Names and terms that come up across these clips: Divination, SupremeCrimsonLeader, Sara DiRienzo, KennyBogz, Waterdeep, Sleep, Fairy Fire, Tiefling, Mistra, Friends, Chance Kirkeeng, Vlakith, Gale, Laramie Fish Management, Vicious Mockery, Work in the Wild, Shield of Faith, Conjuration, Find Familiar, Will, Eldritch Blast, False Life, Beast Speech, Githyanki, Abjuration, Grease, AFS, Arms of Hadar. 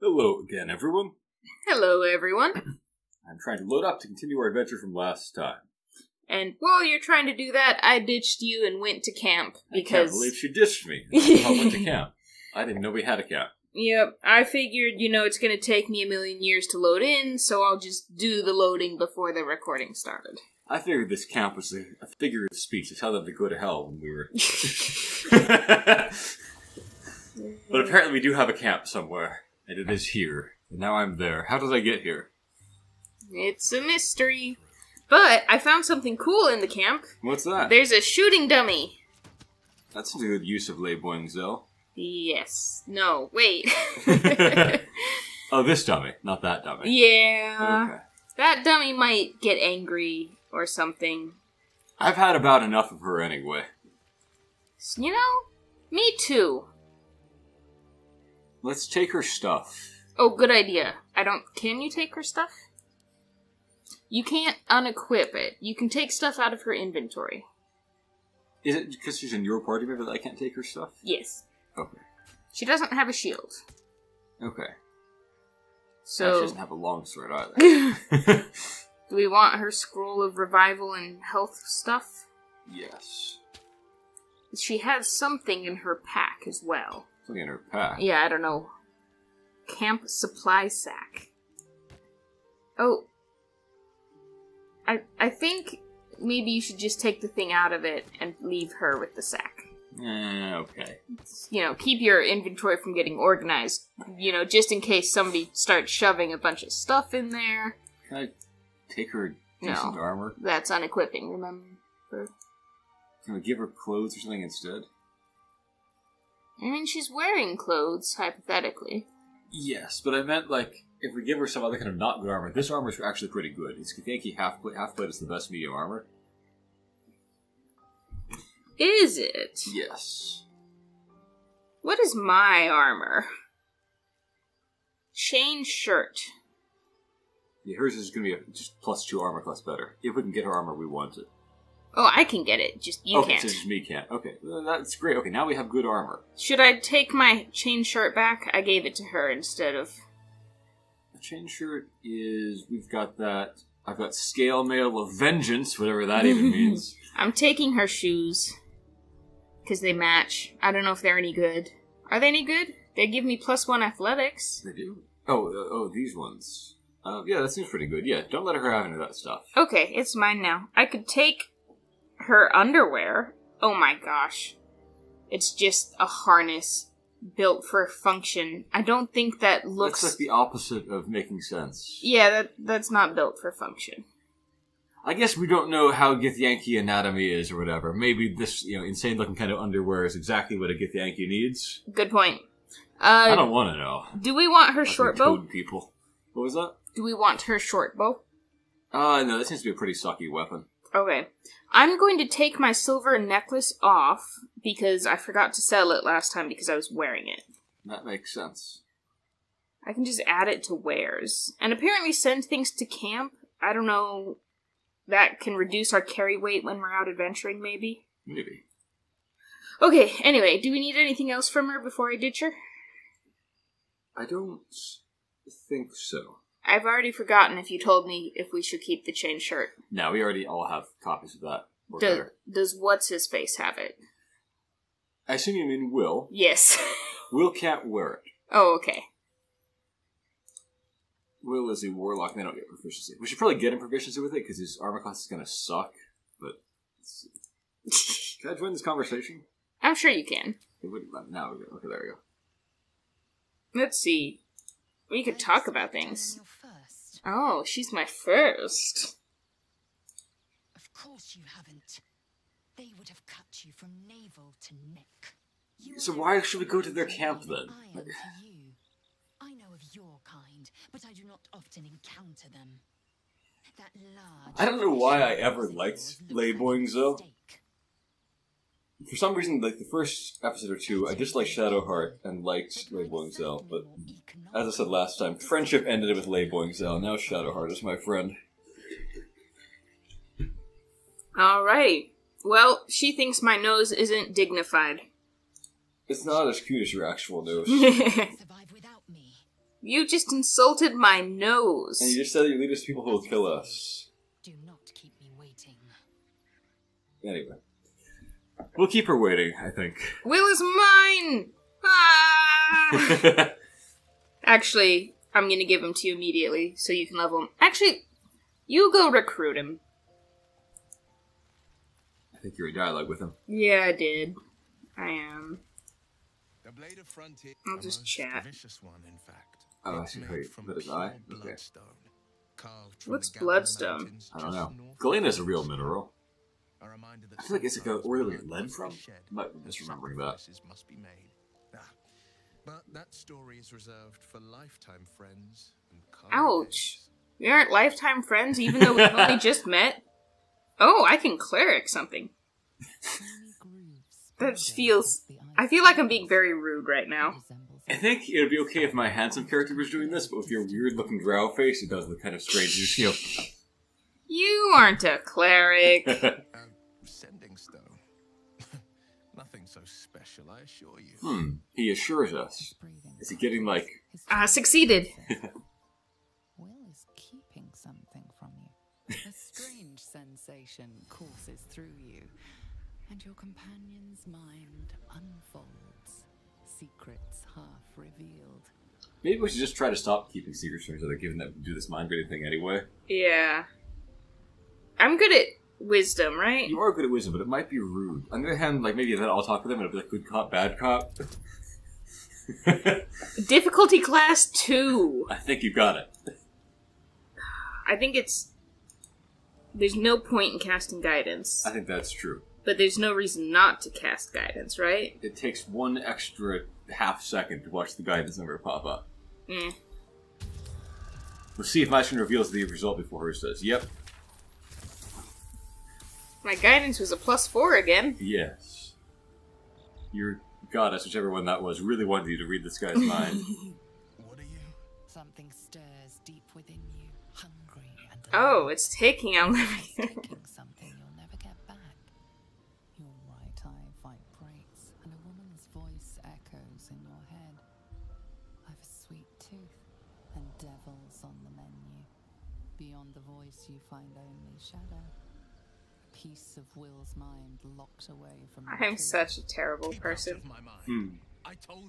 Hello again, everyone. Hello, everyone. I'm trying to load up to continue our adventure from last time. And while you're trying to do that, I ditched you and went to camp because... I can't believe she ditched me. I went to camp. I didn't know we had a camp. Yep. I figured, you know, it's going to take me a million years to load in, so I'll just do the loading before the recording started. I figured this camp was a figure of speech. It's how they go to hell when we were... But apparently we do have a camp somewhere. And it is here. And now I'm there. How did I get here? It's a mystery. But I found something cool in the camp. What's that? There's a shooting dummy. That's a good use of Lae'zel. Yes. No, wait. Oh, this dummy. Not that dummy. Yeah. Okay. That dummy might get angry or something. I've had about enough of her anyway. You know, me too. Let's take her stuff. Oh, good idea. Can you take her stuff? You can't unequip it. You can take stuff out of her inventory. Is it because she's in your party member that I can't take her stuff? Yes. Okay. She doesn't have a shield. Okay. So she doesn't have a longsword either. Do we want her scroll of revival and health stuff? Yes. She has something in her pack as well. In her pack. Yeah, I don't know. Camp supply sack. Oh. I think maybe you should just take the thing out of it and leave her with the sack. Okay. You know, keep your inventory from getting organized. You know, just in case somebody starts shoving a bunch of stuff in there. Can I take her decent armor? That's unequipping, remember? Can we give her clothes or something instead? I mean, she's wearing clothes, hypothetically. Yes, but I meant, like, if we give her some other kind of not good armor, this armor's actually pretty good. It's Githyanki half plate is the best medium armor. Is it? Yes. What is my armor? Chain shirt. Yeah, hers is going to be just +2 armor class better. If we can get her armor, we want it. Oh, I can get it. Just you can't. Okay, so just me can't. Okay, that's great. Okay, now we have good armor. Should I take my chain shirt back? I gave it to her instead of... The chain shirt is... We've got that... I've got Scale Mail of Vengeance, whatever that even means. I'm taking her shoes. Because they match. I don't know if they're any good. Are they any good? They give me +1 athletics. They do? Oh, these ones. Yeah, that seems pretty good. Yeah, don't let her have any of that stuff. Okay, it's mine now. I could take... her underwear. Oh my gosh. It's just a harness built for function. I don't think that looks... That's like the opposite of making sense. Yeah, that's not built for function. I guess we don't know how Githyanki anatomy is or whatever. Maybe this, you know, insane-looking kind of underwear is exactly what a Githyanki needs. Good point. I don't want to know. Do we want her short bow? People. What was that? Do we want her short bow? No, that seems to be a pretty sucky weapon. Okay. I'm going to take my silver necklace off because I forgot to sell it last time because I was wearing it. That makes sense. I can just add it to wares. And apparently send things to camp. I don't know. That can reduce our carry weight when we're out adventuring, maybe? Maybe. Okay, anyway, do we need anything else from her before I ditch her? I don't think so. I've already forgotten if you told me if we should keep the chain shirt. No, we already all have copies of that. Does What's-His-Face have it? I assume you mean Will. Yes. Will can't wear it. Oh, okay. Will is a warlock, and they don't get proficiency. We should probably get him proficiency with it, because his armor class is going to suck. But can I join this conversation? I'm sure you can. It wouldn't let me. No, okay, there we go. Let's see. We could talk about things. Oh, she's my first. Of course you haven't. They would have cut you from navel to neck. So why should we go to their camp then? I know of your kind, but I do not often encounter them. I don't know why I ever liked Lae'zel. For some reason, like, the first episode or two, I disliked Shadowheart and liked Lae'zel, but as I said last time, friendship ended with Lae'zel, now Shadowheart is my friend. Alright. Well, she thinks my nose isn't dignified. It's not as cute as your actual nose. Survive without me. You just insulted my nose. And you just said that you lead us to people who will kill us. Do not keep me waiting. Anyway. We'll keep her waiting, I think. Will is mine! Ah! Actually, I'm gonna give him to you immediately, so you can level him. Actually, you go recruit him. I think you're in dialogue with him. Yeah, I did. I am. The blade of frontier. I'll just chat. Vicious one, in fact. Oh, that's great. That is I? Okay. What's bloodstone? I don't know. Galena is a real mineral. I feel like it's like a oil and lead from. I might be misremembering that. But that story is reserved for lifetime friends. Ouch. We aren't lifetime friends, even though we've only just met. Oh, I can cleric something. That just feels... I feel like I'm being very rude right now. I think it would be okay if my handsome character was doing this, but with your weird-looking drow face, it does look kind of strange. You aren't a cleric. Sending stone. Nothing so special, I assure you. Hmm. He assures us. Is he getting, like... succeeded. Will is keeping something from you. A strange sensation courses through you, and your companion's mind unfolds. Secrets half revealed. Maybe we should just try to stop keeping secrets from each other, given that we do this mind-reading thing anyway. Yeah. I'm good at wisdom, right? You are good at wisdom, but it might be rude. On the other hand, like, maybe then I'll talk with them and it'll be like, good cop, bad cop. Difficulty class 2. I think you got it. I think it's... There's no point in casting guidance. I think that's true. But there's no reason not to cast guidance, right? It takes one extra half second to watch the guidance number pop up. Mm. We'll see if Maishin reveals the result before hers says, yep. My guidance was a +4 again. Yes. Your goddess, whichever one that was, really wanted you to read this guy's mind. What are you? Something stirs deep within you, hungry and alive. Oh, it's taking out taking something you'll never get back. Your right eye vibrates, and a woman's voice echoes in your head. I've a sweet tooth, and devils on the menu. Beyond the voice, you find only shadow. Piece of Will's mind locked away from I am such a terrible person. Hmm.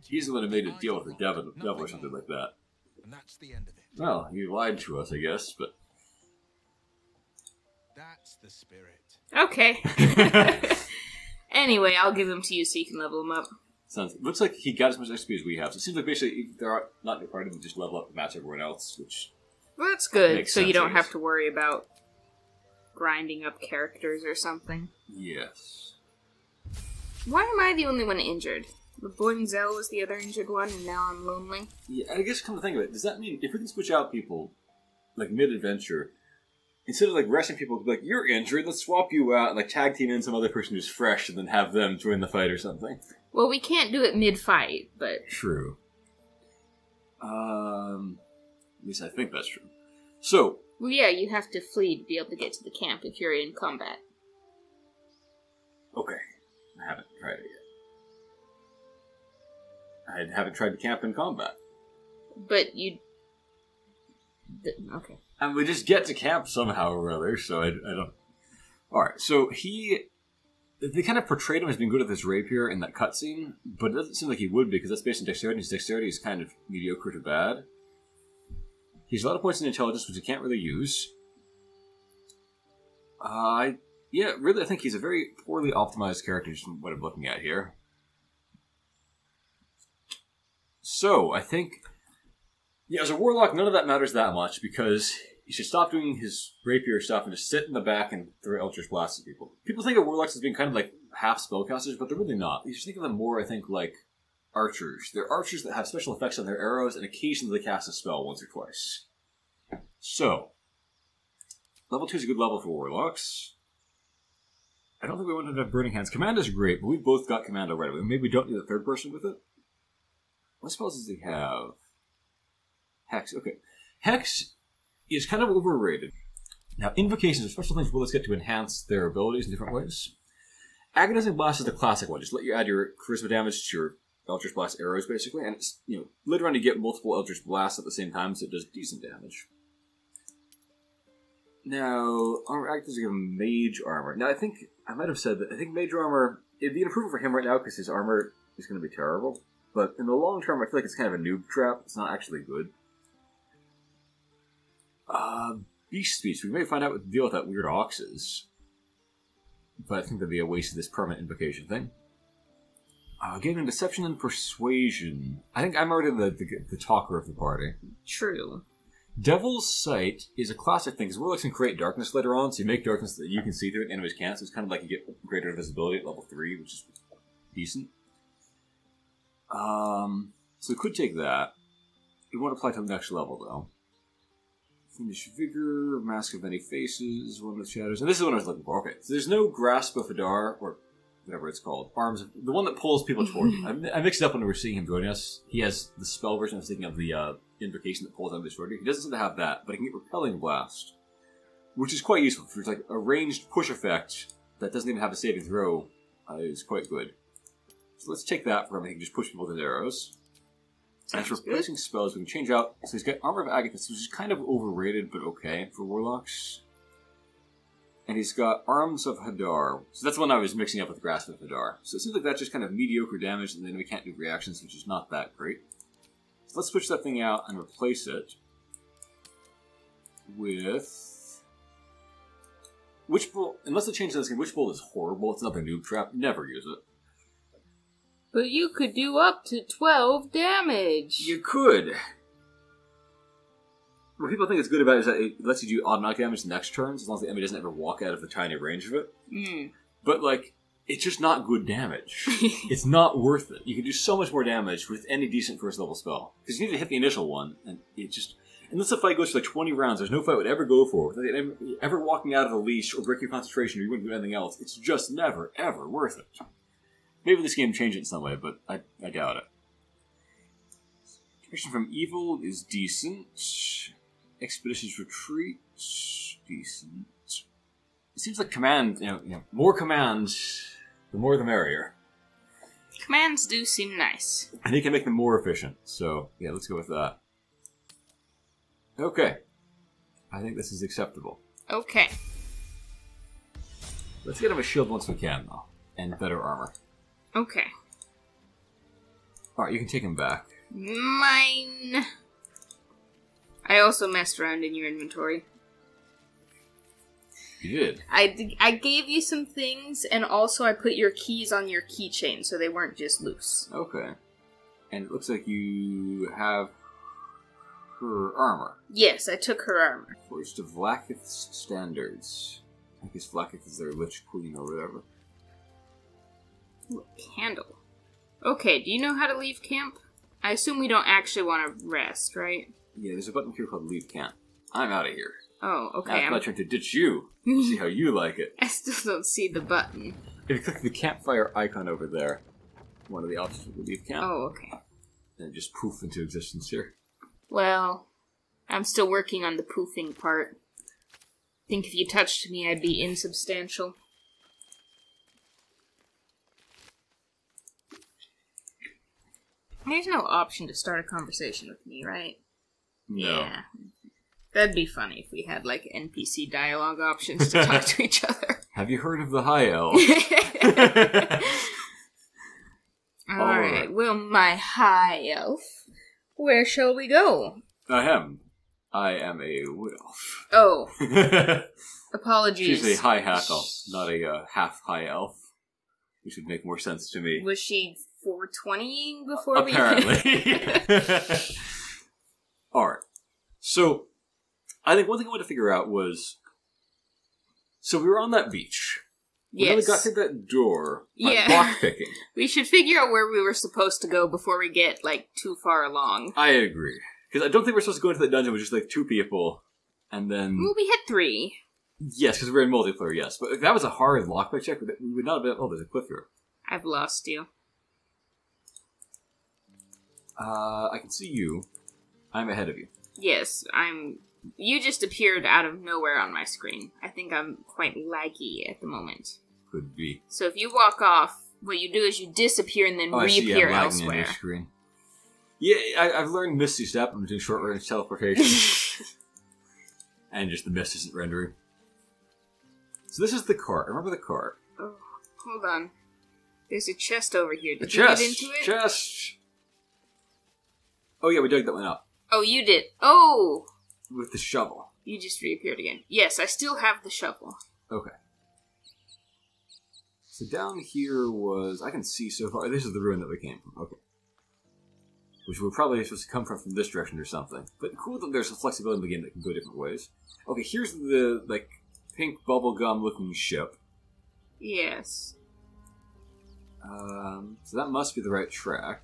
He's the one who made a deal with the devil or something like that. And that's the end of it. Well, you lied to us, I guess, but... That's the spirit. Okay. Anyway, I'll give him to you so you can level him up. Sounds good. Looks like he got as much XP as we have, so it seems like basically they're not required to just level up and match everyone else, which... Well, that's good, so you don't have to worry about... grinding up characters or something. Yes. Why am I the only one injured? Lae'zel was the other injured one, and now I'm lonely. Yeah, I guess come to think of it, does that mean if we can switch out people, like mid-adventure, instead of like resting people, like you're injured, let's swap you out and like tag team in some other person who's fresh, and then have them join the fight or something? Well, we can't do it mid-fight, but true. At least I think that's true. So. Well, yeah, you have to flee to be able to get to the camp if you're in combat. Okay. I haven't tried it yet. I haven't tried to camp in combat. But you... Okay. And we just get to camp somehow or other, so I don't... Alright, so he... They kind of portrayed him as being good at this rapier in that cutscene, but it doesn't seem like he would be, because that's based on dexterity, and his dexterity is kind of mediocre to bad. He has a lot of points in intelligence, which he can't really use. Yeah, really, I think he's a very poorly optimized character, is what I'm looking at here. So, I think... Yeah, as a warlock, none of that matters that much, because he should stop doing his rapier stuff and just sit in the back and throw Eldritch Blast at people. People think of warlocks as being kind of like half spellcasters, but they're really not. You should think of them more, I think, like... archers. They're archers that have special effects on their arrows, and occasionally they cast a spell once or twice. So, level 2 is a good level for warlocks. I don't think we want to have Burning Hands. Command is great, but we've both got Command already. Maybe we don't need a third person with it. What spells does he have? Hex, okay. Hex is kind of overrated. Now, invocations are special things warlocks get to enhance their abilities in different ways. Agonizing Blast is the classic one. Just let you add your charisma damage to your Eldritch Blast arrows, basically. And it's, you know, later on you get multiple Eldritch Blasts at the same time, so it does decent damage. Now, Armor of Agathis is given Mage Armor. Now, I think, I might have said that, I think Mage Armor, it'd be an improvement for him right now, because his armor is going to be terrible. But in the long term, I feel like it's kind of a noob trap. It's not actually good. Beast Speech. We may find out what to deal with that weird ox is. But I think that'd be a waste of this permanent invocation thing. Getting Deception and Persuasion. I think I'm already the talker of the party. True. Devil's Sight is a classic thing, because Warlocks can create darkness later on, so you make darkness that you can see through it, enemies can't, so it's kind of like you get greater visibility at level 3, which is decent. So it could take that. It won't apply to the next level, though. Fiendish Vigor, Mask of Many Faces, One of the Shadows, and this is what I was looking for. Okay, so there's no Grasp of Hadar, or whatever it's called. Arms of... the one that pulls people toward you. I mixed it up when we were seeing him join us. He has the spell version, I was thinking of the invocation that pulls enemies toward you. He doesn't seem to have that, but he can get Repelling Blast, which is quite useful. It's like a ranged push effect that doesn't even have a saving throw. Is quite good. So let's take that for him. He can just push people with his arrows. As for placing spells, we can change out. So he's got Armor of Agathis, which is kind of overrated, but okay for Warlocks. And he's got Arms of Hadar. So that's the one I was mixing up with Grasp of Hadar. So it seems like that's just kind of mediocre damage, and then we can't do reactions, which is not that great. So let's switch that thing out and replace it with Witch Bolt. Unless they change this game, Witch Bolt is horrible. It's another noob trap. Never use it. But you could do up to 12 damage! You could! What people think it's good about it is that it lets you do automatic damage the next turn, as long as the enemy doesn't ever walk out of the tiny range of it. Mm. But, like, it's just not good damage. It's not worth it. You can do so much more damage with any decent first level spell. Because you need to hit the initial one, and it just... unless the fight goes for like 20 rounds, there's no fight would ever go for without ever walking out of the leash or break your concentration or you wouldn't do anything else. It's just never, ever worth it. Maybe this game changed it in some way, but I doubt it. Protection from Evil is decent. Expedition's Retreat, decent. It seems like command, you know more commands, the more the merrier. Commands do seem nice. And it can make them more efficient, so yeah, let's go with that. Okay. I think this is acceptable. Okay. Let's get him a shield once we can, though, and better armor. Okay. Alright, you can take him back. Mine! I also messed around in your inventory. You did. I gave you some things, and also I put your keys on your keychain, so they weren't just loose. Okay. And it looks like you have her armor. Yes, I took her armor. First of Vlakith's standards. I guess Vlakith is their Lich Queen or whatever. Ooh, candle. Okay, do you know how to leave camp? I assume we don't actually want to rest, right? Yeah, there's a button here called Leave Camp. I'm out of here. Oh, okay. I'm not trying to ditch you. See how you like it. I still don't see the button. If you click the campfire icon over there, one of the options will leave camp. Oh, okay. And just poof into existence here. Well, I'm still working on the poofing part. I think if you touched me, I'd be insubstantial. There's no option to start a conversation with me, right? No. Yeah. That'd be funny if we had, like, NPC dialogue options to talk to each other. Have you heard of the High Elf? Alright, well, my High Elf, where shall we go? I am a wood elf. Oh. Apologies. She's a high half elf, not a half high elf, which would make more sense to me. Was she 420-ing before apparently. Alright. So, I think one thing I wanted to figure out was... so we were on that beach. Yes. We got to that door by lockpicking. We should figure out where we were supposed to go before we get, like, too far along. I agree. Because I don't think we're supposed to go into that dungeon with just, like, two people, and then... well, we had three. Yes, because we were in multiplayer, yes. But if that was a hard lockpick check, we would not have been... oh, there's a cliff here. I've lost you. I can see you. I'm ahead of you. Yes, I'm... you just appeared out of nowhere on my screen. I think I'm quite laggy at the moment. Could be. So if you walk off, What you do is you disappear and then reappear elsewhere. Yeah, I've learned Misty Step. I'm doing short range teleportation. And just the mist isn't rendering. So this is the cart. Remember the cart. Oh, hold on. There's a chest over here. Did you get into it? Chest! Oh yeah, we dug that one up. Oh, you did. Oh! With the shovel. You just reappeared again. Yes, I still have the shovel. Okay. So down here was... I can see so far. This is the ruin that we came from. Okay. Which we're probably supposed to come from this direction or something. But cool that there's a flexibility in the game that can go different ways. Okay, here's the, like, pink bubblegum looking ship. Yes. So that must be the right track.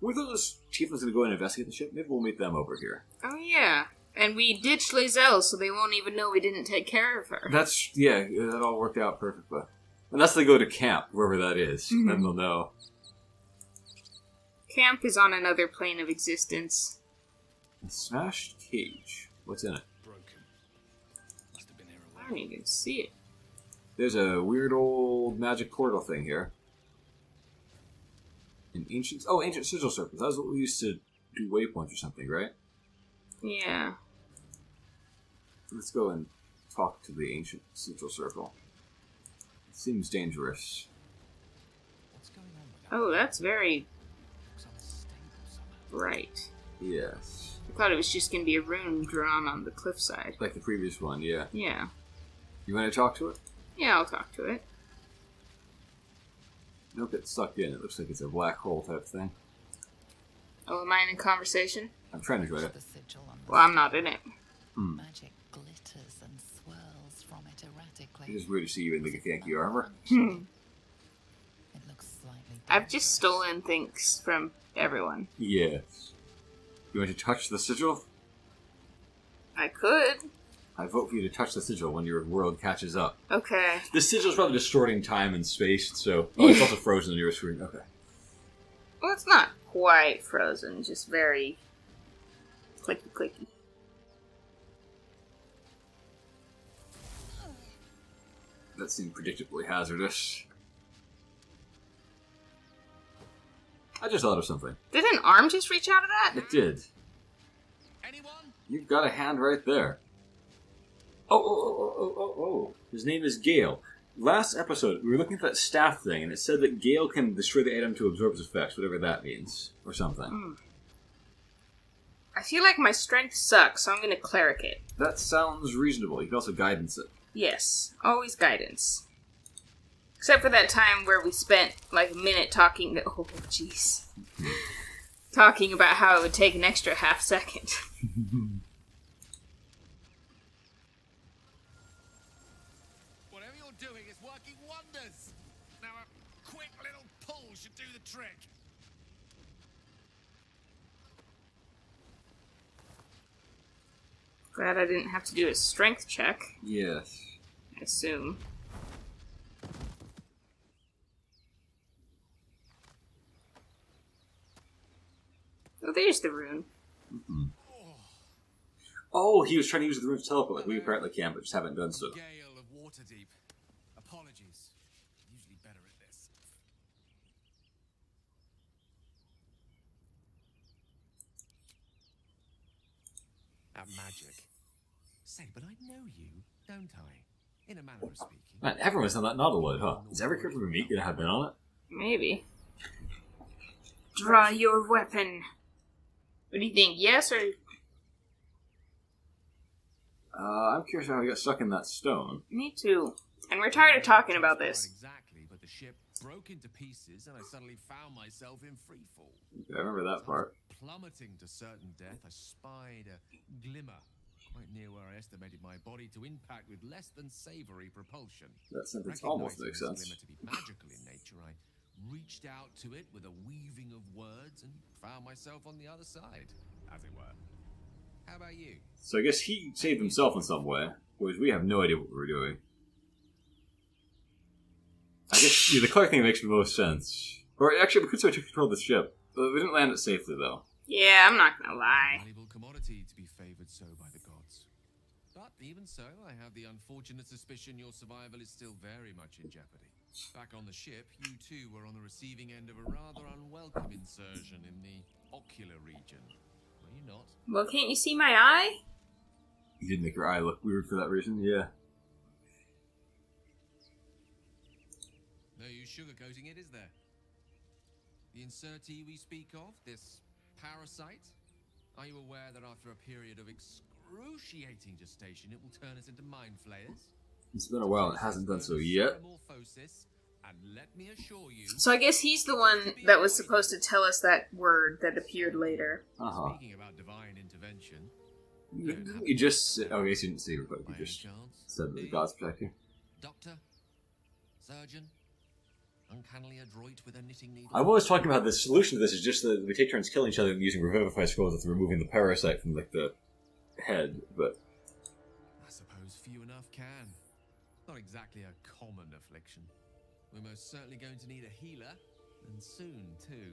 Were those tieflings going to go and investigate the ship? Maybe we'll meet them over here. Oh, yeah. And we ditched Lae'zel, so they won't even know we didn't take care of her. That's, yeah, that all worked out perfectly. Unless they go to camp, wherever that is, then they'll know. Camp is on another plane of existence. A smashed cage. What's in it? Broken. Must have been here a while. I don't even see it. There's a weird old magic portal thing here. An ancient... Oh, ancient sigil serpents. That was what we used to do waypoints or something, right? Yeah. Let's go and talk to the ancient sigil circle. It seems dangerous. What's going on with that? Oh, that's very... Right. Yes. I thought it was just going to be a rune drawn on the cliffside. Like the previous one, yeah. Yeah. You want to talk to it? Yeah, I'll talk to it. Don't get sucked in. It looks like it's a black hole type thing. Oh, am I in a conversation? I'm trying to join it. Well, I'm not in it. Magic glitters and swirls from it erratically. It is weird to see you in the Githyanki armor. It looks slightly. I've just stolen things from everyone. Yes. You want to touch the sigil? I could. I vote for you to touch the sigil when your world catches up. Okay. The sigil's probably distorting time and space, so... Oh, it's also frozen on your screen. Okay. Well, it's not quite frozen, just very... clicky-clicky. That seemed predictably hazardous. I just thought of something. Did an arm just reach out of that? It did. Anyone? You've got a hand right there. Oh. His name is Gale. Last episode, we were looking for that staff thing, and it said that Gale can destroy the item to absorb its effects, whatever that means, or something. I feel like my strength sucks, so I'm going to cleric it. That sounds reasonable. You can also guidance it. Yes, always guidance. Except for that time where we spent, like, a minute talking to... Oh, jeez. Talking about how it would take an extra half second. Trick. Glad I didn't have to do a strength check. Yes. I assume. Oh, there's the rune. Oh, he was trying to use the rune to teleport. Like we apparently can, but just haven't done so. Gale of Waterdeep. Apologies. Usually better at this. Magic. Say, but I know you, don't I? In a manner of speaking. Man, everyone's on that Nautiloid, huh? Is every character we meet gonna have been on it? Maybe. Draw your weapon. What do you think? Yes or? I'm curious how we got stuck in that stone. Me too. And we're tired of talking about this. Exactly, but the ship broke into pieces, and I suddenly found myself in freefall. Okay, I remember that part. Plummeting to certain death, I spied a glimmer quite near where I estimated my body to impact with less than savory propulsion. That sentence almost makes sense. Recognizing this glimmer to be magical in nature, I reached out to it with a weaving of words and found myself on the other side, as it were. How about you? So I guess he saved himself in some way, whereas we have no idea what we were doing. I guess the clear thing makes the most sense. Or actually, we could start to control the ship. We didn't land it safely, though. Yeah, I'm not gonna lie. Valuable commodity to be favored so by the gods. But even so, I have the unfortunate suspicion your survival is still very much in jeopardy. Back on the ship, you too were on the receiving end of a rather unwelcome insertion in the ocular region. Were you not? Well, can't you see my eye? You did make your eye look weird for that reason, yeah. No use sugarcoating it, is there? The insertee we speak of, this parasite? Are you aware that after a period of excruciating gestation, it will turn us into mind flayers? It's been a while, it hasn't done so yet. So I guess he's the one that was supposed to tell us that word that appeared later. Uh-huh. Speaking about divine intervention. You just... Oh, I guess you didn't see it, but you just said that the gods protect you. Doctor? Surgeon? Uncannily adroit with a knitting needle. I'm always talking about the solution to this is just that we take turns killing each other using revivify scrolls after removing the parasite from, like, the head, but... I suppose few enough can. Not exactly a common affliction. We're most certainly going to need a healer, and soon, too.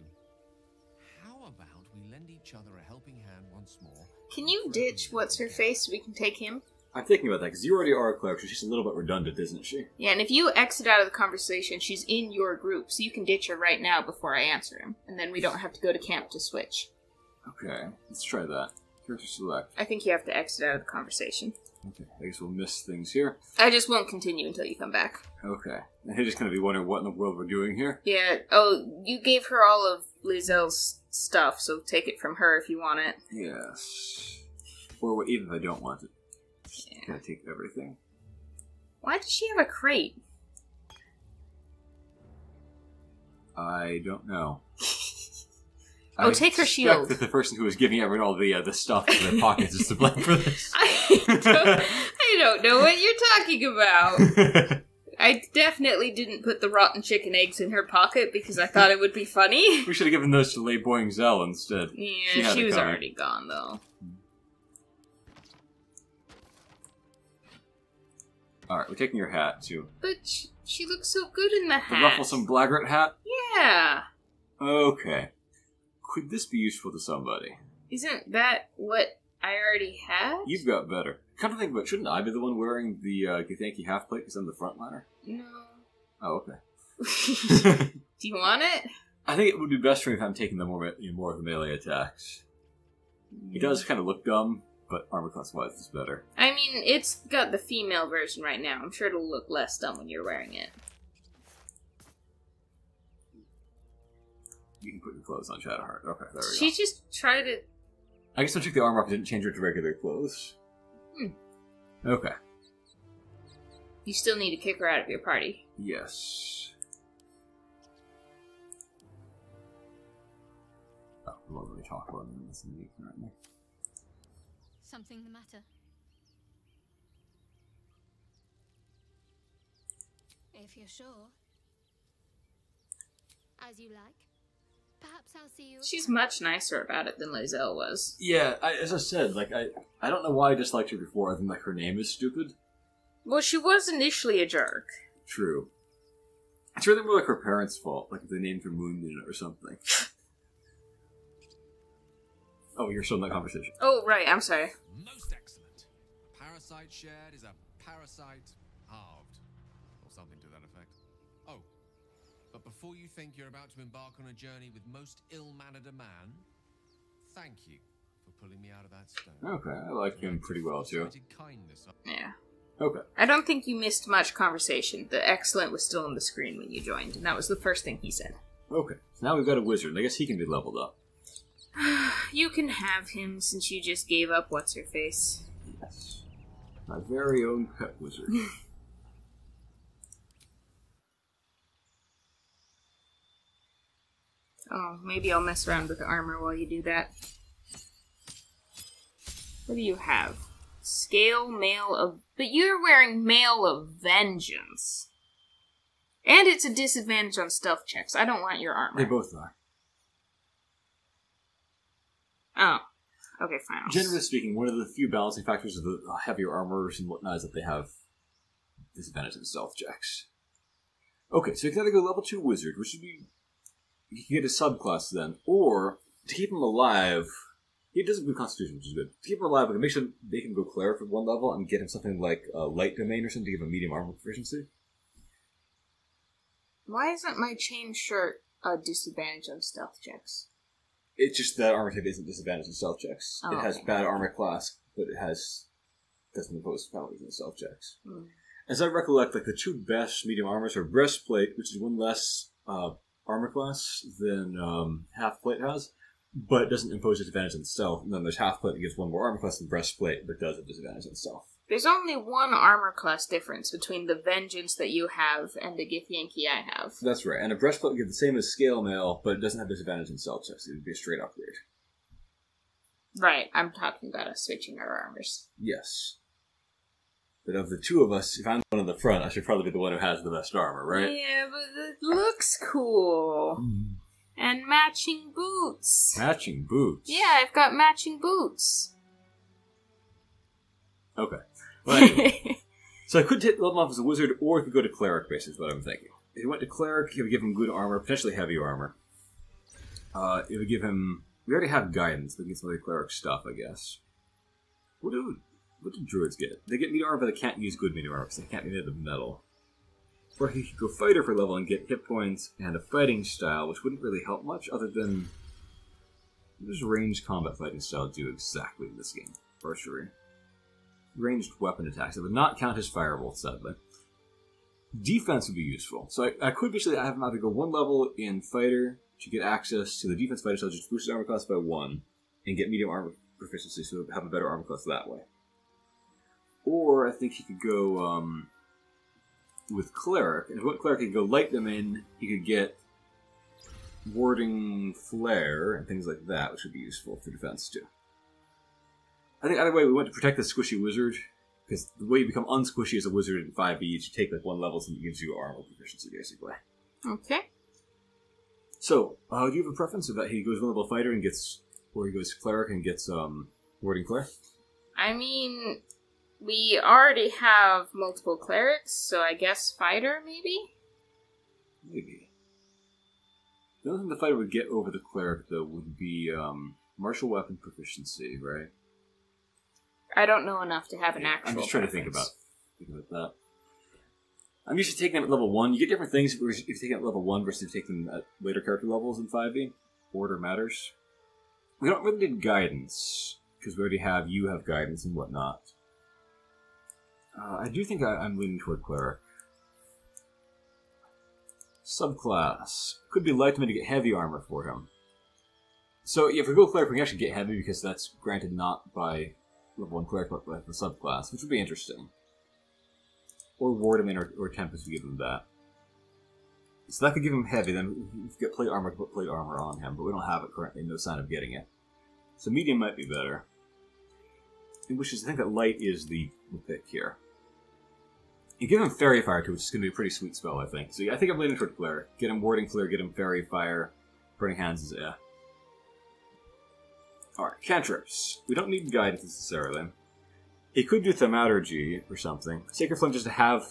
How about we lend each other a helping hand once more? Can you ditch What's-Her-Face so we can take him? I'm thinking about that, because you already are a cleric, so she's a little bit redundant, isn't she? Yeah, and if you exit out of the conversation, she's in your group, so you can ditch her right now before I answer him. And then we don't have to go to camp to switch. Okay, let's try that. Character select. I think you have to exit out of the conversation. Okay, I guess we'll miss things here. I just won't continue until you come back. Okay. I'm just going to be wondering what in the world we're doing here. Yeah. Oh, you gave her all of Lae'zel's stuff, so take it from her if you want it. Yes. Or even if I don't want it. Yeah. Can I take everything? Why does she have a crate? I don't know. Oh, take her shield. I expect that the person who was giving everyone all the stuff in their pockets is to blame for this. I don't know what you're talking about. I definitely didn't put the rotten chicken eggs in her pocket because I thought it would be funny. We should have given those to Lae'zel instead. Yeah, she was already gone, though. Alright, we're taking your hat, too. But she looks so good in the hat. The rufflesome blackguard hat? Yeah. Okay. Could this be useful to somebody? Isn't that what I already have? You've got better. Come to think about it, shouldn't I be the one wearing the Githyanki half plate because I'm the frontliner? No. Oh, okay. Do you want it? I think it would be best for me if I'm taking the more of the melee attacks. It does kind of look dumb, but armor class-wise it's better. I mean, it's got the female version right now. I'm sure it'll look less dumb when you're wearing it. You can put your clothes on Shadowheart. Okay, there we go. She just tried to... I guess I took the armor off and didn't change her to regular clothes. Hmm. Okay. You still need to kick her out of your party. Yes. Oh, we won't really talk about this in the evening, aren't we? Something the matter? If you're sure. As you like. Perhaps I'll see you. She's much nicer about it than Lae'zel was. Yeah, as I said, like, I don't know why I disliked her before, other than, like, her name is stupid. Well, she was initially a jerk. True. It's really more like her parents' fault, like if they named her Moonmoon or something. Oh, you're still in that conversation. Oh, right, I'm sorry. Most excellent. A parasite shared is a parasite halved. Or something to that effect. Oh. But before you think you're about to embark on a journey with most ill-mannered a man, thank you for pulling me out of that stone. Okay, I like him pretty well, too. Yeah. Okay. I don't think you missed much conversation. The excellent was still on the screen when you joined, and that was the first thing he said. Okay, so now we've got a wizard, and I guess he can be leveled up. You can have him, since you just gave up What's-Her-Face. Yes. My very own pet wizard. Oh, maybe I'll mess around with the armor while you do that. What do you have? Scale Mail of... But you're wearing Mail of Vengeance. And it's a disadvantage on stealth checks. I don't want your armor. They both are. Oh. Okay, fine. Generally speaking, one of the few balancing factors of the heavier armors and whatnot is that they have disadvantage on stealth checks. Okay, so you gotta go level 2 wizard, which would be... You can get a subclass then, or to keep him alive, he does a good constitution, which is good. To keep him alive, we can make sure they can go cleric at one level and get him something like light domain or something to give him medium armor proficiency. Why isn't my chain shirt a disadvantage on stealth checks? It's just that armor type isn't disadvantage on stealth checks. Oh, it has bad armor class, but it doesn't impose penalties on stealth checks. Mm. As I recollect, like the two best medium armors are breastplate, which is one less armor class than half plate has, but it doesn't impose a disadvantage on stealth. And then there's half plate that gives one more armor class than breastplate, but does a disadvantage on stealth. There's only one armor class difference between the vengeance that you have and the Githyanki I have. That's right, and a breastplate would get the same as scale mail, but it doesn't have disadvantage in stealth checks. It would be a straight upgrade. Right, I'm talking about us switching our armors. Yes. But of the two of us, if I'm the one in the front, I should probably be the one who has the best armor, right? Yeah, but it looks cool. Mm. And matching boots. Matching boots? Yeah, I've got matching boots. Okay. Well, anyway. So I could take them off as a wizard, or I could go to cleric, basically, is what I'm thinking. If he went to cleric, it would give him good armor, potentially heavy armor. It would give him... We already have guidance, but we can get some other cleric stuff, I guess. What do druids get? They get meat armor, but they can't use good meat armor, because they can't be made of metal. Or he could go fighter for level and get hit points and a fighting style, which wouldn't really help much, other than... What does ranged combat fighting style do exactly in this game? Archery. Ranged weapon attacks. It would not count as firebolt, sadly. Defense would be useful. So I could basically have him either go one level in fighter to get access to the defense fighter, so just boost his armor class by one, and get medium armor proficiency, so have a better armor class that way. Or I think he could go with cleric, and if he went cleric, he could go light them in. He could get warding flare and things like that, which would be useful for defense too. I think either way, we went to protect the squishy wizard, because the way you become unsquishy as a wizard in 5e is you take like one level, so it gives you armor proficiency, basically. Okay. So, do you have a preference of that? He goes one level fighter and gets, or he goes cleric and gets warding flare? I mean, we already have multiple clerics, so I guess fighter, maybe? Maybe. The only thing the fighter would get over the cleric, though, would be martial weapon proficiency, right? I don't know enough to have an actual I'm just trying preference. To think about that. I'm usually taking them at level 1. You get different things if you take them at level 1 versus if you take them at later character levels in 5e. Order matters. We don't really need guidance, because we already have, you have guidance and whatnot. I do think I'm leaning toward cleric. Subclass. Could be light to me to get heavy armor for him. So yeah, if we go cleric, we can actually get heavy, because that's granted not by... level 1 cleric, but like the subclass, which would be interesting. Or Wardaman or Tempest would give him that. So that could give him heavy, then we could get plate armor, put plate armor on him, but we don't have it currently, no sign of getting it. So medium might be better. In which is, I think that light is the pick here. You give him Fairy Fire too, which is going to be a pretty sweet spell, I think. So yeah, I think I'm leaning toward Flare. Get him Warding Flare, get him Fairy Fire. Burning Hands is yeah. Alright, cantrips. We don't need guidance necessarily. He could do Thaumaturgy or something. Sacred Flame just to have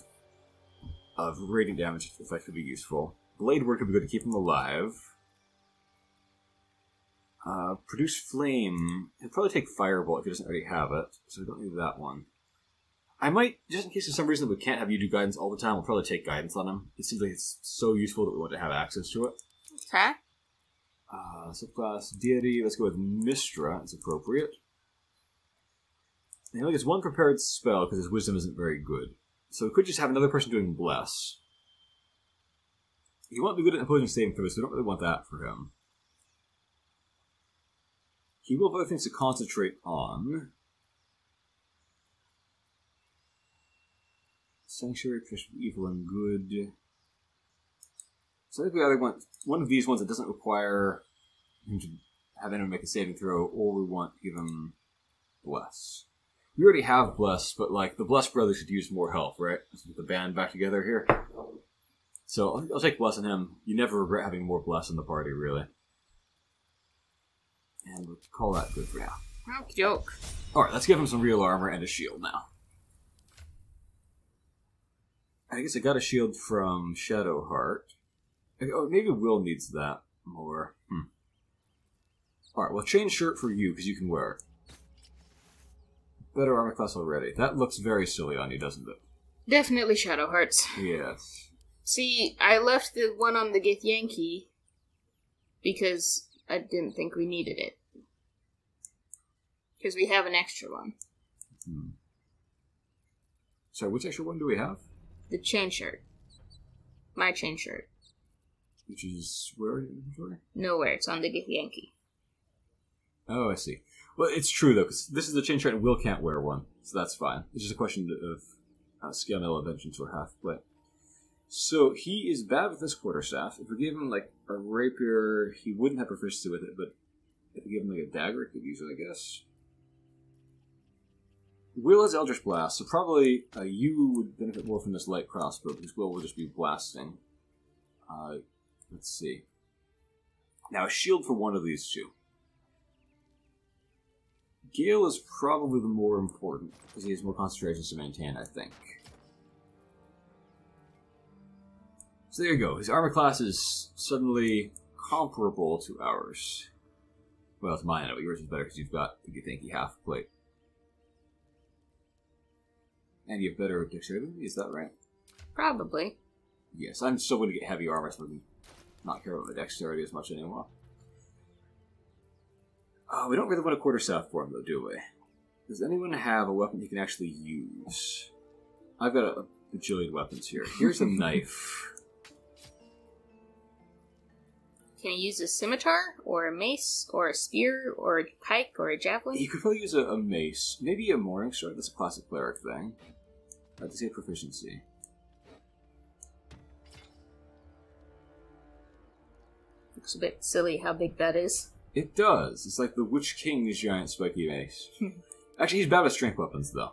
radiant damage effect would be useful. Blade Word could be good to keep him alive. Produce Flame. He'll probably take Firebolt if he doesn't already have it, so we don't need that one. I might, just in case for some reason we can't have you do guidance all the time, we'll probably take guidance on him. It seems like it's so useful that we want to have access to it. Okay. Subclass, deity, let's go with Mistra, it's appropriate. And he only gets one prepared spell, because his wisdom isn't very good. So we could just have another person doing Bless. He won't be good at imposing saving throws, so we don't really want that for him. He will have other things to concentrate on. Sanctuary, Protection from Evil and Good... So I think we either want one of these ones that doesn't require him to have anyone make a saving throw, or we want to give him Bless. We already have Bless, but like the Bless brothers could use more help, right? Let's get the band back together here. So I'll take Bless on him. You never regret having more Bless in the party, really. And we'll call that good for now. Okie doke. Alright, let's give him some real armor and a shield now. I guess I got a shield from Shadowheart. Oh, maybe Will needs that more. Hmm. Alright, well, change shirt for you, because you can wear it. Better armor class already. That looks very silly on you, doesn't it? Definitely Shadowhearts. Yes. See, I left the one on the Githyanki because I didn't think we needed it. Because we have an extra one. Hmm. So which extra one do we have? The chain shirt. My chain shirt. Which is where in the inventory? Nowhere. It's on the Githyanki. Oh, I see. Well, it's true, though, because this is the chain shirt and Will can't wear one, so that's fine. It's just a question of Scale Mail of Vengeance or half play. So he is bad with this quarterstaff. If we gave him, like, a rapier, he wouldn't have proficiency with it, but if we gave him, like, a dagger, he could use it, I guess. Will has Eldritch Blast, so probably you would benefit more from this light crossbow, because Will will just be blasting. Let's see. Now, a shield for one of these two. Gale is probably the more important, because he has more concentrations to maintain, I think. So there you go. His armor class is suddenly comparable to ours. Well, to mine, I know, yours is better because you've got the Githyanki half plate. And you have better dexterity, is that right? Probably. Yes, I'm still going to get heavy armor, so I can not care about the dexterity as much anymore. We don't really want a quarterstaff for him, though, do we? Does anyone have a weapon he can actually use? I've got a bajillion weapons here. Here's a knife. Can he use a scimitar, or a mace, or a spear, or a pike, or a javelin? He could probably use a mace. Maybe a morning sword. That's a classic cleric thing. I'd say proficiency. Looks a bit silly how big that is. It does. It's like the Witch King's giant spiky mace. Actually, he's bad with strength weapons, though.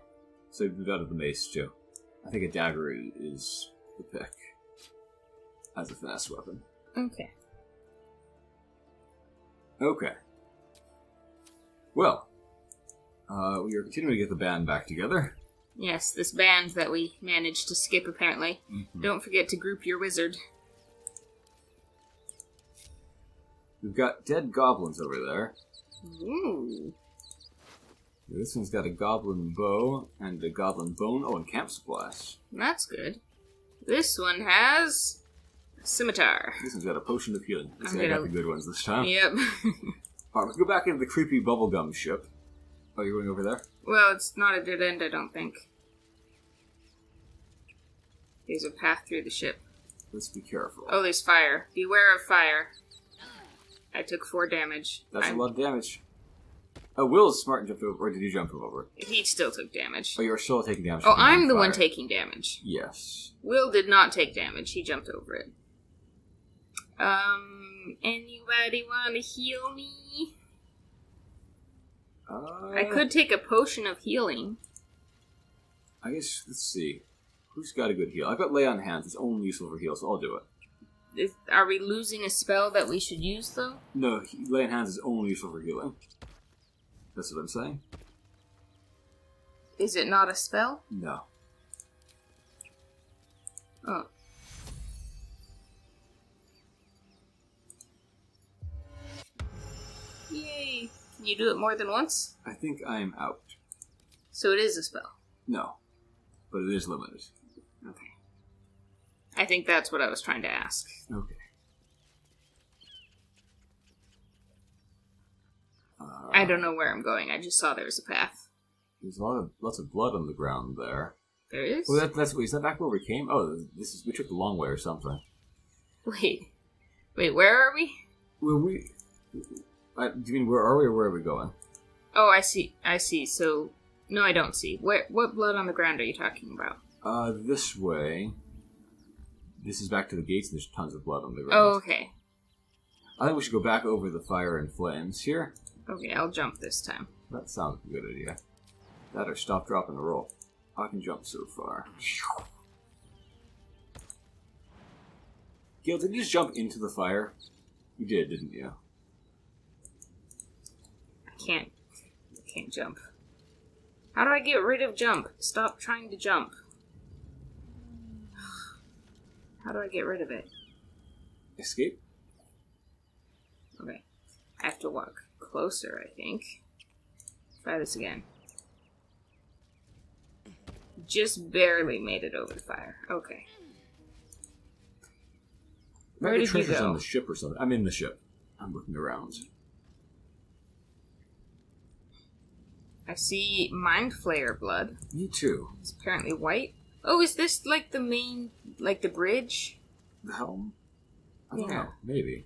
So he'd be bad with the mace, too. I think a dagger is the pick as a finesse weapon. Okay. Okay. Well, we are continuing to get the band back together. Yes, this band that we managed to skip, apparently. Mm-hmm. Don't forget to group your wizard. We've got dead goblins over there. Ooh. This one's got a goblin bow and a goblin bone. Oh, and camp supplies. That's good. This one has a scimitar. This one's got a potion of healing. This guy got the good ones this time. Yep. Alright, let's go back into the creepy bubblegum ship. Oh, you're going over there? Well, it's not a dead end, I don't think. There's a path through the ship. Let's be careful. Oh, there's fire. Beware of fire. I took 4 damage. That's a lot of damage. Oh, Will is smart and jumped over. Or did you jump him over? He still took damage. Oh, you're still taking damage. Oh, I'm the one taking damage. Yes. Will did not take damage. He jumped over it. Anybody want to heal me? I could take a potion of healing. I guess, let's see. Who's got a good heal? I've got Lay on Hands. It's only useful for heal, so I'll do it. Are we losing a spell that we should use, though? No, Laying Hands is only useful for healing. That's what I'm saying. Is it not a spell? No. Oh. Yay! Can you do it more than once? I think I'm out. So it is a spell? No. But it is limited. Okay. I think that's what I was trying to ask. Okay. I don't know where I'm going. I just saw there was a path. There's a lot of lots of blood on the ground there. There is? Well, that's is that back where we came? Oh, this is we took the long way or something. Wait, where are we? Well, do you mean where are we or where are we going? Oh, I see. So no, I don't see. What blood on the ground are you talking about? This way. This is back to the gates, and there's tons of blood on the ground. Oh, okay. I think we should go back over the fire and flames here. Okay, I'll jump this time. That sounds like a good idea. That or stop, drop, and roll. I can jump so far. Gale, did you just jump into the fire? You did, didn't you? I can't jump. How do I get rid of jump? Stop trying to jump. How do I get rid of it? Escape? Okay. I have to walk closer, I think. Try this again. Just barely made it over the fire. Okay. Where did you go? On the ship or something. I'm in the ship. I'm looking around. I see Mind Flayer blood. Me too. It's apparently white. Oh, is this like the main, like the bridge? The helm? I don't know. Maybe.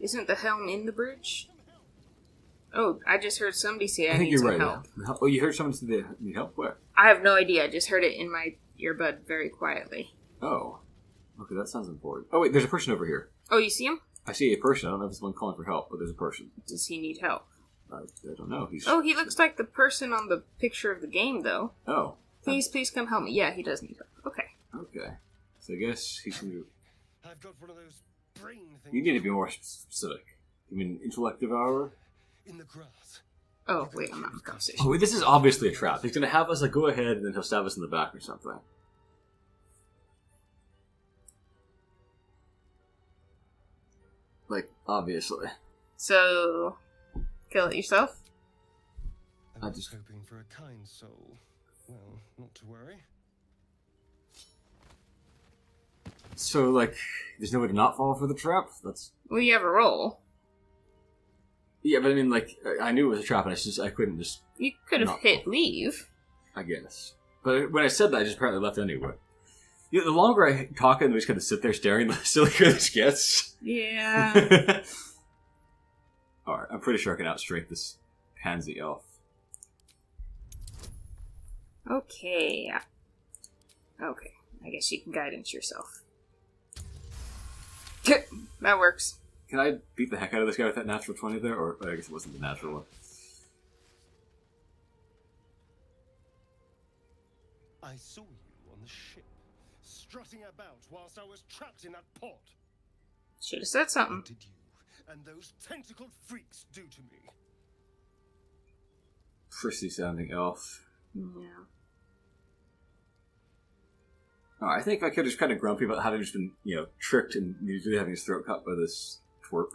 Isn't the helm in the bridge? Oh, I just heard somebody say I need some help. Yeah. Oh, you heard someone say they need help? Where? I have no idea. I just heard it in my earbud very quietly. Oh. Okay, that sounds important. Oh, wait, there's a person over here. Oh, you see him? I see a person. I don't know if it's one calling for help, but there's a person. Does he need help? I don't know. He's... Oh, he looks like the person on the picture of the game, though. Oh. Please, please come help me. Yeah, he does need help. Okay. Okay. So I guess he's going to... I've got one of those brain things. You need to be more specific. You mean intellect devourer? In the grass. Oh, wait, I'm not in the conversation. Oh, wait, this is obviously a trap. He's going to have us, like, go ahead, and then he'll stab us in the back or something. Like, obviously. So... kill it yourself? I was just hoping for a kind soul. Well, not to worry. So, like, there's no way to not fall for the trap? That's... Well, you have a roll. Yeah, but I mean, like, I knew it was a trap, and I couldn't just... You could have hit leave. I guess. But when I said that, I just apparently left anyway. You know, the longer I talk, and we just kind of sit there staring, the sillier this gets. Yeah. Alright, I'm pretty sure I can outstrength this pansy elf. Okay. Okay. I guess you can guidance yourself. That works. Can I beat the heck out of this guy with that natural 20 there? Or I guess it wasn't the natural one. I saw you on the ship, strutting about whilst I was trapped in that pod. Should have said something. What did you and those tentacled freaks do to me? Prissy sounding elf. Yeah. Oh, I think Vaquero is kind of grumpy about having just been, you know, tricked and usually having his throat cut by this twerp.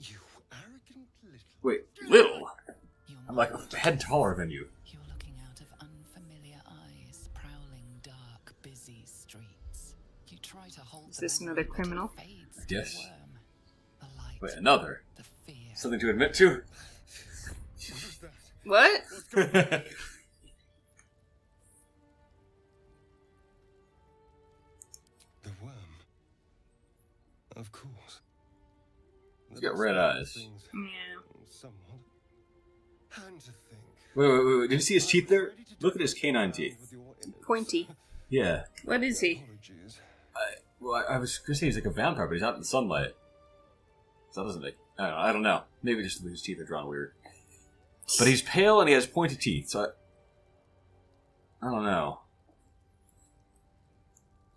You arrogant little... Wait, little? I'm like a head taller than you. You're looking out of unfamiliar eyes, prowling dark, busy streets. You try to hold... Is this another criminal? Yes. Wait, another? Something to admit to? What? Of course. He's got red eyes. Yeah. Wait. Did you see his teeth there? Look at his canine teeth. Pointy. Yeah. What is he? Well, I was going to say he's like a vampire, but he's out in the sunlight. So that doesn't make... I don't know. Maybe just his teeth are drawn weird. But he's pale and he has pointy teeth, so I don't know.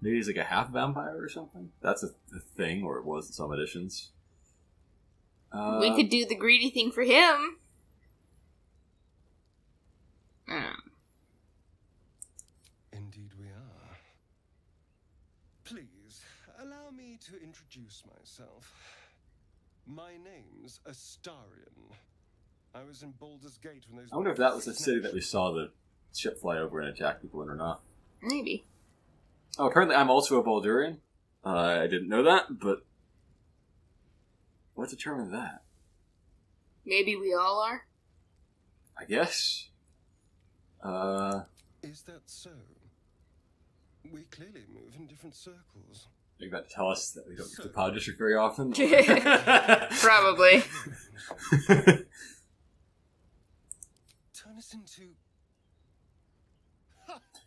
Maybe he's like a half vampire or something? That's a thing, or it was in some editions. We could do the greedy thing for him. Indeed we are. Please, allow me to introduce myself. My name's Astarion. I was in Baldur's Gate when those... I wonder if that was the city that we saw the ship fly over and attack people in or not. Maybe. Oh, apparently I'm also a Baldurian. I didn't know that, but... What determined that? Maybe we all are? I guess. Is that so? We clearly move in different circles. Are you about to tell us that we don't get to Pod District very often? Probably. Turn us into...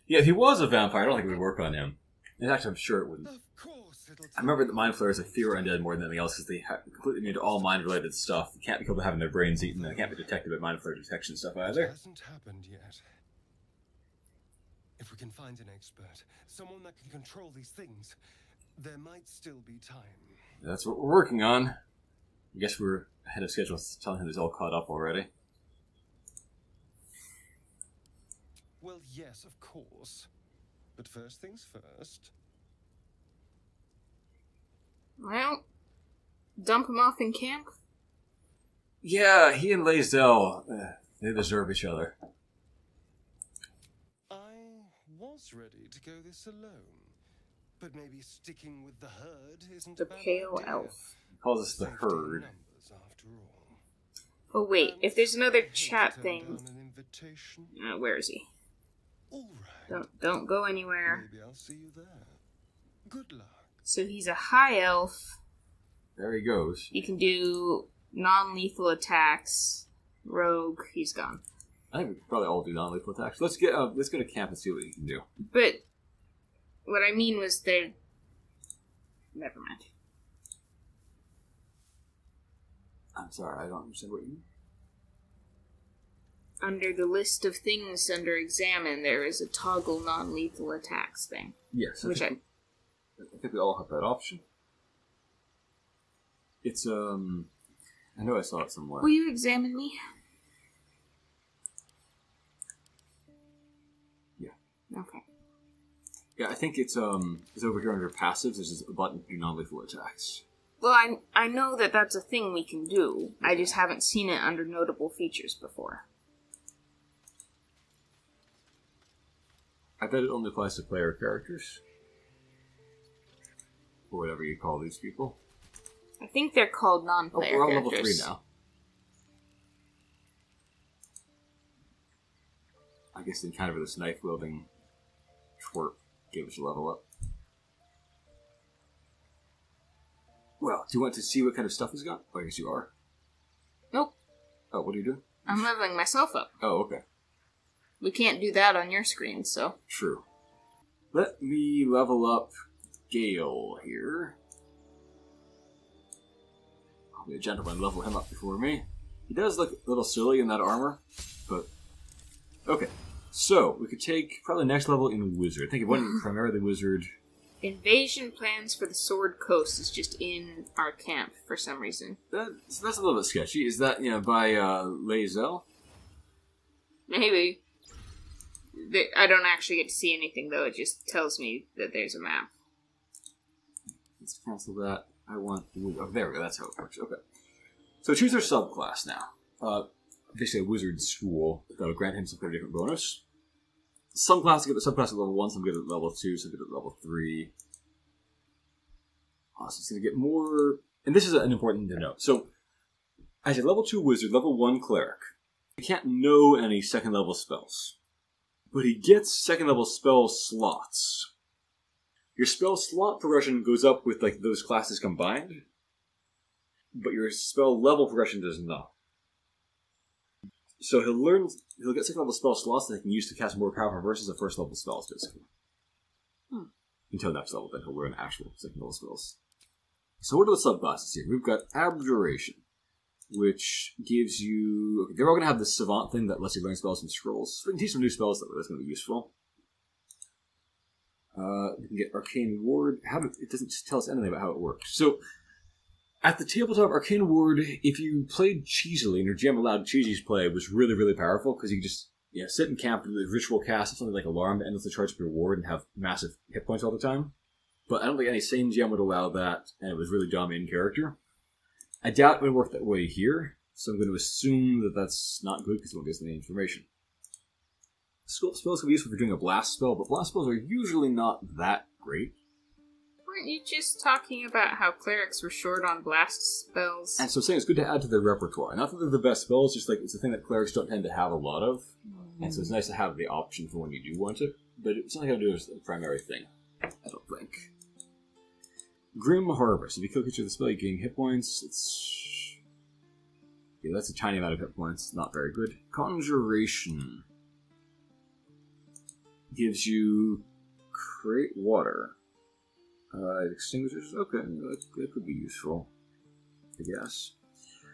Yeah, if he was a vampire, I don't think it would work on him. In fact, I'm sure it wouldn't. I remember that Mind Flayers like fear undead more than anything else because they are completely immune to all mind-related stuff. They can't be killed by having their brains eaten. They can't be detected by Mind Flayer detection stuff either. It hasn't happened yet. If we can find an expert, someone that can control these things, there might still be time. That's what we're working on. I guess we're ahead of schedule telling him he's all caught up already. Well, yes, of course. But first things first. Well, dump him off in camp? Yeah, he and Lae'zel, they deserve each other. I was ready to go this alone, But maybe sticking with the herd isn't the pale elf. He calls us the herd. Oh wait, if there's another chat thing, where is he? All right. Don't go anywhere. Maybe I'll see you there. Good luck. So he's a high elf. There he goes. You can do non-lethal attacks. Rogue, he's gone. I think we probably all do non-lethal attacks. Let's go to camp and see what you can do. But what I mean was that. Never mind. I'm sorry, I don't understand what you mean. Under the list of things under examine, there is a toggle non-lethal attacks thing. Yes, I think we all have that option. It's I know I saw it somewhere. Will you examine me? Yeah. Okay. Yeah, I think it's over here under passives. There's just a button to do non-lethal attacks. Well, I know that that's a thing we can do. I just haven't seen it under notable features before. I bet it only applies to player characters. Or whatever you call these people. I think they're called non-player characters. Oh, we're on characters. Level 3 now. I guess the encounter with this knife-wielding twerp gave us a level up. Well, do you want to see what kind of stuff he's got? Oh, I guess you are. Nope. Oh, what are you doing? I'm leveling myself up. Oh, okay. We can't do that on your screen, so. True. Let me level up Gale here. I'll be a gentleman, level him up before me. He does look a little silly in that armor, but. Okay. So, we could take probably next level in Wizard. I think it wasn't primarily Wizard. Invasion plans for the Sword Coast is just in our camp for some reason. That's a little bit sketchy. Is that, you know, by Lae'zel? Maybe. I don't actually get to see anything, though. It just tells me that there's a map. Let's cancel that. I want... Oh, there we go. That's how it works. Okay. So choose our subclass now. Basically, a wizard school that'll grant him some kind of different bonus. Some classes get the subclass at level 1, some get at level 2, some get at level 3. So it's going to get more... And this is an important to note. So, I said level 2 wizard, level 1 cleric. He can't know any second level spells. But he gets second level spell slots. Your spell slot progression goes up with like those classes combined. But your spell level progression does not. So he'll get second level spell slots that he can use to cast more powerful versions of first level spells, basically. Until next level, then he'll learn actual second level spells. So what are the subclasses here? We've got Abjuration, which gives you... Okay, they're all going to have this savant thing that lets you learn spells from scrolls. So we can teach some new spells that's going to be useful. We can get Arcane Ward. It doesn't tell us anything about how it works. So... At the tabletop, Arcane Ward, if you played cheesily, and your GM allowed cheesy's play, was really, really powerful, because you could just sit in camp and do the ritual cast of something like Alarm to endlessly charge up your ward and have massive hit points all the time. But I don't think any sane GM would allow that, and it was really dumb in character. I doubt it would work that way here, so I'm going to assume that that's not good, because it won't give us any information. Spells can be useful for doing a blast spell, but blast spells are usually not that great. Weren't you just talking about how clerics were short on blast spells? And so I'm saying it's good to add to their repertoire. Not that they're the best spells, just like it's a thing that clerics don't tend to have a lot of. And so it's nice to have the option for when you do want it. But it's not going to do as the primary thing, I don't think. Grim Harvest. If you kill a creature with the spell, you gain hit points. It's... Yeah, that's a tiny amount of hit points. Not very good. Conjuration. Gives you... Create water. Extinguishers? Okay, that could be useful, I guess.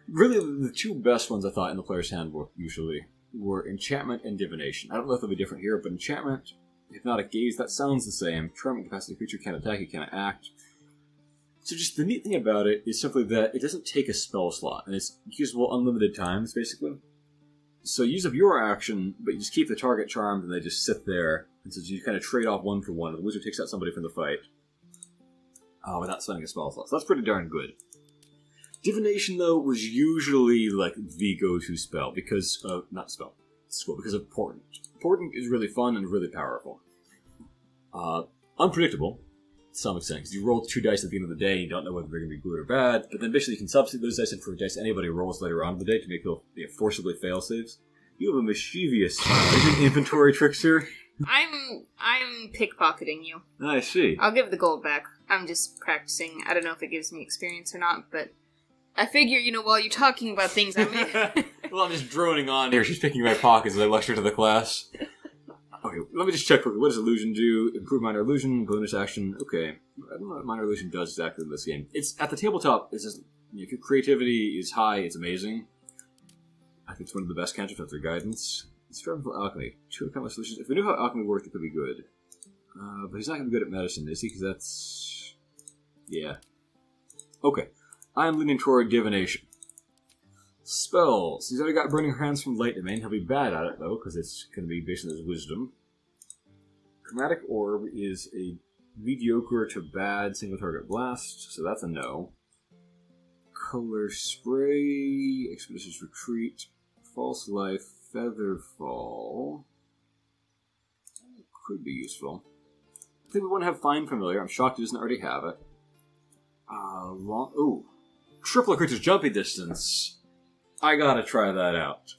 Really, the two best ones I thought in the player's handbook, usually, were Enchantment and Divination. I don't know if they'll be different here, but Enchantment, Hypnotic Gaze, that sounds the same. Charming Capacity, creature can't attack, it can't act. So just the neat thing about it is simply that it doesn't take a spell slot, and it's usable unlimited times, basically. So use up your action, but you just keep the target charmed, and they just sit there, and so you kind of trade off one for one, and the wizard takes out somebody from the fight. Without spending a spell slot. So that's pretty darn good. Divination, though, was usually, like, the go-to spell, because of... Not spell. School, because of Portent. Portent is really fun and really powerful. Unpredictable. some extent, because you roll two dice at the end of the day, and you don't know whether they're going to be good or bad, but then basically you can substitute those dice in for dice anybody rolls later on in the day to make them forcibly fail saves. You have a mischievous inventory trickster. I'm pickpocketing you. I see. I'll give the gold back. I'm just practicing. I don't know if it gives me experience or not, but I figure, you know, while you're talking about things, I mean... Well, I'm just droning on here. She's picking my pockets as I lecture to the class. Okay, let me just check quickly. What does illusion do? Improve minor illusion, bonus action. Okay. I don't know what minor illusion does exactly in this game. It's at the tabletop. It's just, if your creativity is high, it's amazing. I think it's one of the best cantrips after guidance. It's from alchemy. Two accomplish solutions. If we knew how alchemy worked, it could be good. But he's not going to be good at medicine, is he? Because that's... yeah. Okay. I'm leaning toward divination. Spells. He's already got Burning Hands from Light Domain. He'll be bad at it, though, because it's going to be based on his wisdom. Chromatic Orb is a mediocre to bad single target blast, so that's a no. Color Spray, Expedition's Retreat, False Life, Featherfall. Could be useful. I think we want to have Find Familiar. I'm shocked he doesn't already have it. Ooh. Triple creatures jumpy distance. I gotta try that out.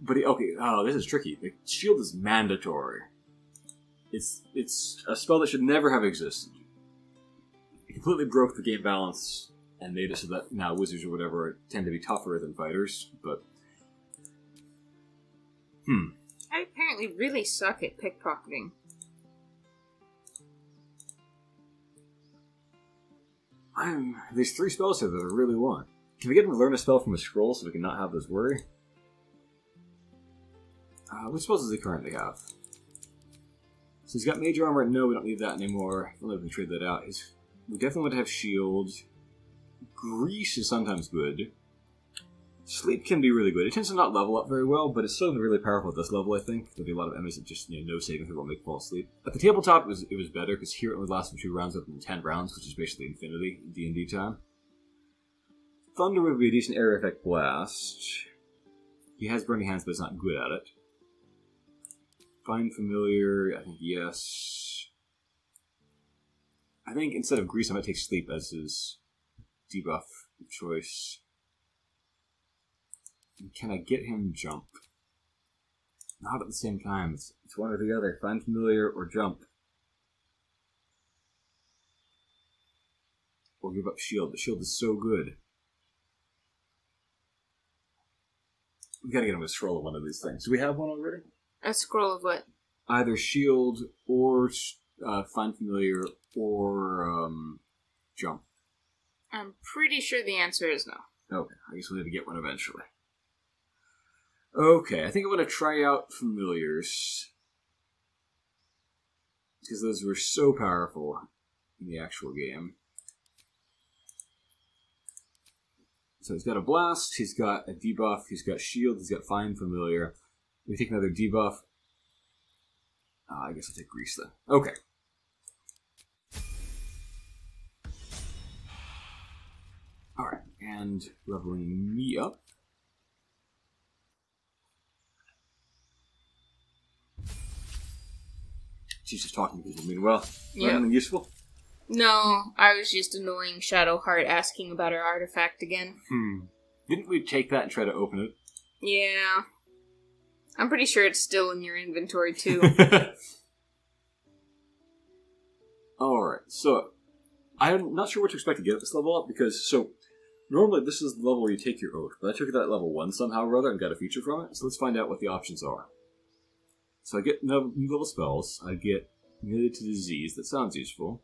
This is tricky. The shield is mandatory. It's a spell that should never have existed. It completely broke the game balance and made it so that now wizards or whatever tend to be tougher than fighters, but... I apparently really suck at pickpocketing. There's three spells here that I really want. Can we get him to learn a spell from a scroll so we can not have this worry? What spells does he currently have? So he's got Mage Armor. No, we don't need that anymore. I don't know if we can trade that out. We definitely want to have Shield. Grease is sometimes good. Sleep can be really good. It tends to not level up very well, but it's still really powerful at this level, I think. There'll be a lot of enemies that just, no saving throw will make fall asleep. At the tabletop, it was better, because here it only lasted 2 rounds up in 10 rounds, which is basically infinity in D&D time. Thunder would be a decent area effect blast. He has Burning Hands, but he's not good at it. Find Familiar, I think yes. I think instead of Grease, I might take Sleep as his debuff choice. Can I get him jump? Not at the same time. It's one or the other. Find Familiar or jump. Or give up shield. The shield is so good. We've got to get him a scroll of one of these things. Do we have one already? A scroll of what? Either shield or Find Familiar or jump. I'm pretty sure the answer is no. Okay. I guess we'll have to get one eventually. Okay, I think I want to try out Familiars. Because those were so powerful in the actual game. So he's got a blast, he's got a debuff, he's got shield, he's got Find Familiar. We take another debuff. I guess I'll take Grease then. Okay. Alright, and leveling me up. She's just talking to people. Meanwhile, anything useful? No, I was just annoying Shadowheart asking about her artifact again. Didn't we take that and try to open it? Yeah. I'm pretty sure it's still in your inventory, too. Alright, so I'm not sure what to expect to get at this level up, because, normally this is the level where you take your oath, but I took it at level 1 somehow or other and got a feature from it, so let's find out what the options are. So I get new level spells, I get Knitted to Disease, that sounds useful.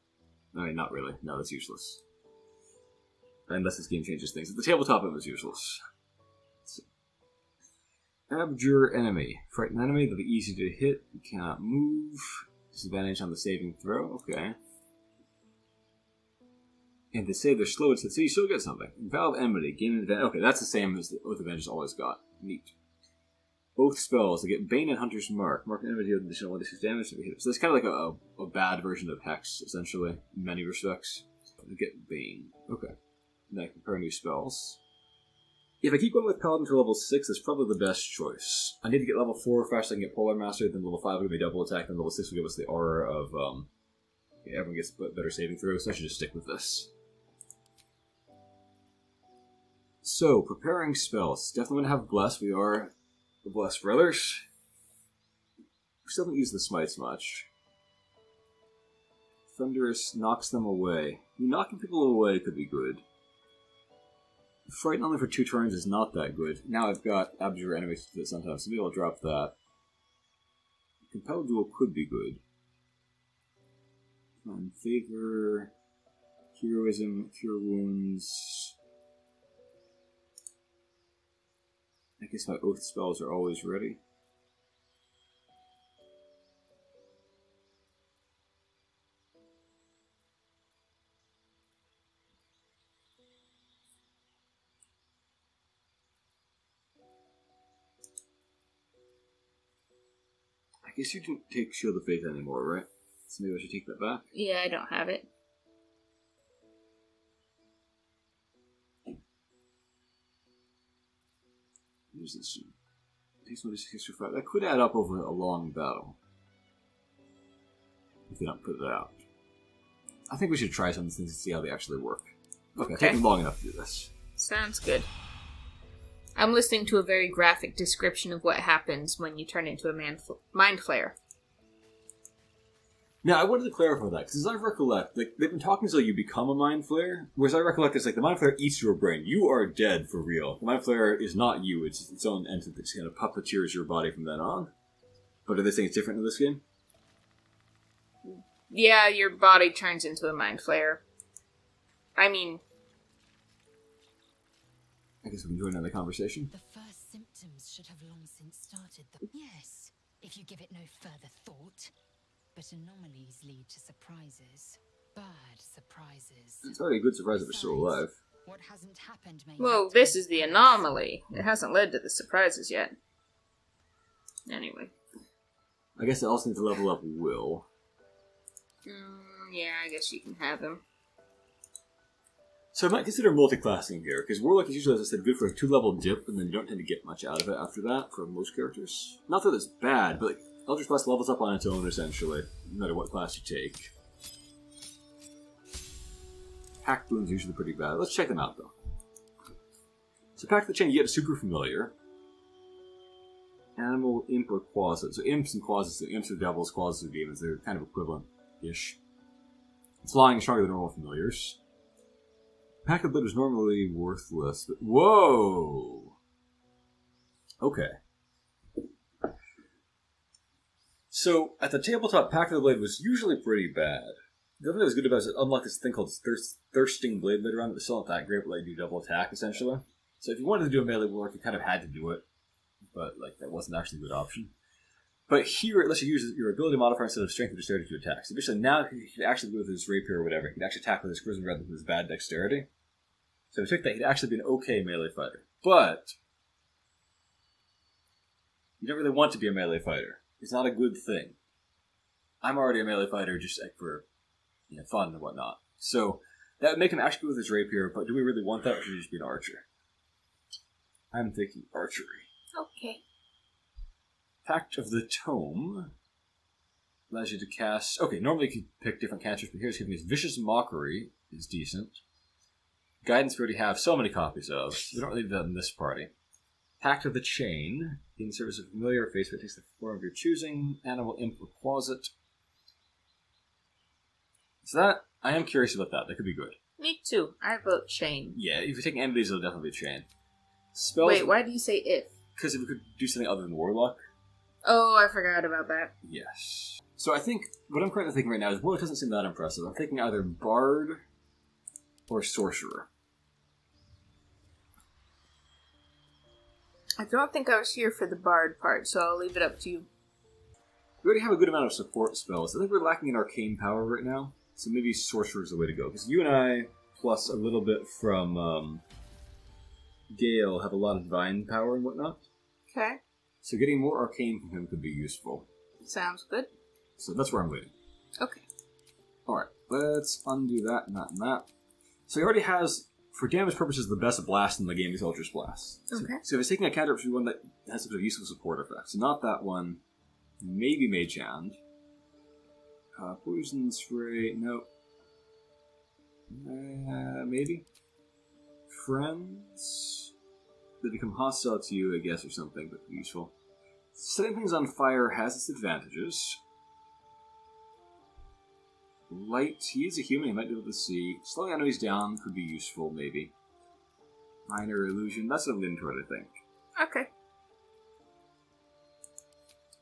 I mean, not really. No, that's useless. Unless this game changes things. At the tabletop, it was useless. Abjure Enemy. Frighten enemy, they'll be easy to hit, you cannot move. Disadvantage on the saving throw, okay. And to save, they're slowed, so you still get something. Vow of Enmity, gain an advantage. Okay, that's the same as the Oath of Vengeance always got. Neat. Both spells, they get Bane and Hunter's Mark. Mark an enemy deals additional 1d6 damage to be hit. So that's kind of like a bad version of Hex, essentially, in many respects. They get Bane. Okay. Now I can pair new spells. If I keep going with Paladin for level 6, it's probably the best choice. I need to get level 4 first, I can get Polar Master, then level 5 will give me double attack, then level 6 will give us the aura of, yeah, everyone gets better saving throws, so I should just stick with this. So, preparing spells. Definitely want to have Bless. We are the Bless Brothers. We still don't use the smites much. Thunderous knocks them away. Knocking people away could be good. Frighten only for 2 turns is not that good. Now I've got Abjure Enemies to do sometimes, so maybe I'll drop that. Compelled Duel could be good. Find Favor, Heroism, Cure Wounds. I guess my Oath spells are always ready. I guess you don't take Shield of Faith anymore, right? So maybe I should take that back. Yeah, I don't have it. This takes 1d6 or 5. That could add up over a long battle if they don't put it out. I think we should try some of these things to see how they actually work. Okay, taking long enough to do this. Sounds good. I'm listening to a very graphic description of what happens when you turn into a mind flayer. Now, I wanted to clarify that, because as I recollect, like, they've been talking until you become a Mind Flayer, whereas I recollect it's like, the Mind Flayer eats your brain. You are dead, for real. The Mind Flayer is not you, it's its own entity that kind of puppeteers your body from then on. But are they saying it's different in this game? Yeah, your body turns into a Mind Flayer. I mean... I guess we can join another conversation. The first symptoms should have long since started. Yes, if you give it no further thought... But anomalies lead to surprises. Bad surprises. It's already a good surprise if we're still alive. What hasn't happened may well, this is the anomaly. It hasn't led to the surprises yet. Anyway. I guess I also need to level up Will. Yeah, I guess you can have him. So I might consider multiclassing here, because Warlock is usually, as I said, good for a 2-level dip, and then you don't tend to get much out of it after that for most characters. Not that it's bad, but like... Eldritch Blast levels up on its own, essentially, no matter what class you take. Pact Boon's usually pretty bad. Let's check them out, though. So Pact of the Chain, you get Super Familiar. Animal, Imp, or Quasit. So Imps and Quasits, the Imps are devils, Quasits are demons. They're kind of equivalent-ish. Flying is stronger than normal Familiars. Pact of Blood is normally worthless, but... Whoa! Okay. So, at the tabletop, Pact of the Blade was usually pretty bad. The other thing that was good about it is it unlocked this thing called Thirsting Blade later on, but it's still not that great, but let you do double attack, essentially. So if you wanted to do a melee warlock, you kind of had to do it, but like that wasn't actually a good option. But here, it lets you use your ability modifier instead of strength and dexterity to attack. So basically now, you can actually go with his rapier or whatever. You can actually tackle this Grizzly rather than his bad dexterity. So if you took that, he'd actually be an okay melee fighter. But, you don't really want to be a melee fighter. It's not a good thing. I'm already a melee fighter just like for fun and whatnot. So that would make him actually go with his rapier, but do we really want that or should he just be an archer? I'm thinking archery. Okay. Pact of the Tome allows you to cast... Okay, normally you could pick different cantrips, but here's giving us Vicious Mockery is decent. Guidance we already have so many copies of. We don't leave that in this party. Pact of the Chain, in service of familiar face, but it takes the form of your choosing, animal, imp, or quasit. So that, I am curious about that. That could be good. Me too. I vote chain. Yeah, if you're taking any of these, it'll definitely be chain. Spells, wait, why do you say if? Because if we could do something other than warlock. Oh, I forgot about that. Yes. So I think, what I'm currently thinking right now is, well, it doesn't seem that impressive. I'm thinking either bard or sorcerer. I don't think I was here for the bard part, so I'll leave it up to you. We already have a good amount of support spells. I think we're lacking in arcane power right now, so maybe sorcerer is the way to go. Because you and I, plus a little bit from Gale, have a lot of divine power and whatnot. Okay. So getting more arcane from him could be useful. Sounds good. So that's where I'm leading. Okay. Alright, let's undo that and that and that. So he already has for damage purposes, the best blast in the game is Eldritch Blast. Okay. So if it's taking a cantrip, it should be one that has some useful support effects. Not that one. Maybe Mage Hand. Poison Spray. Nope. Maybe. Friends. They become hostile to you, I guess, or something, but useful. Setting things on fire has its advantages. Light. He is a human. He might be able to see. Slowing enemies down could be useful, maybe. Minor Illusion. That's what I'm leaning toward, I think. Okay.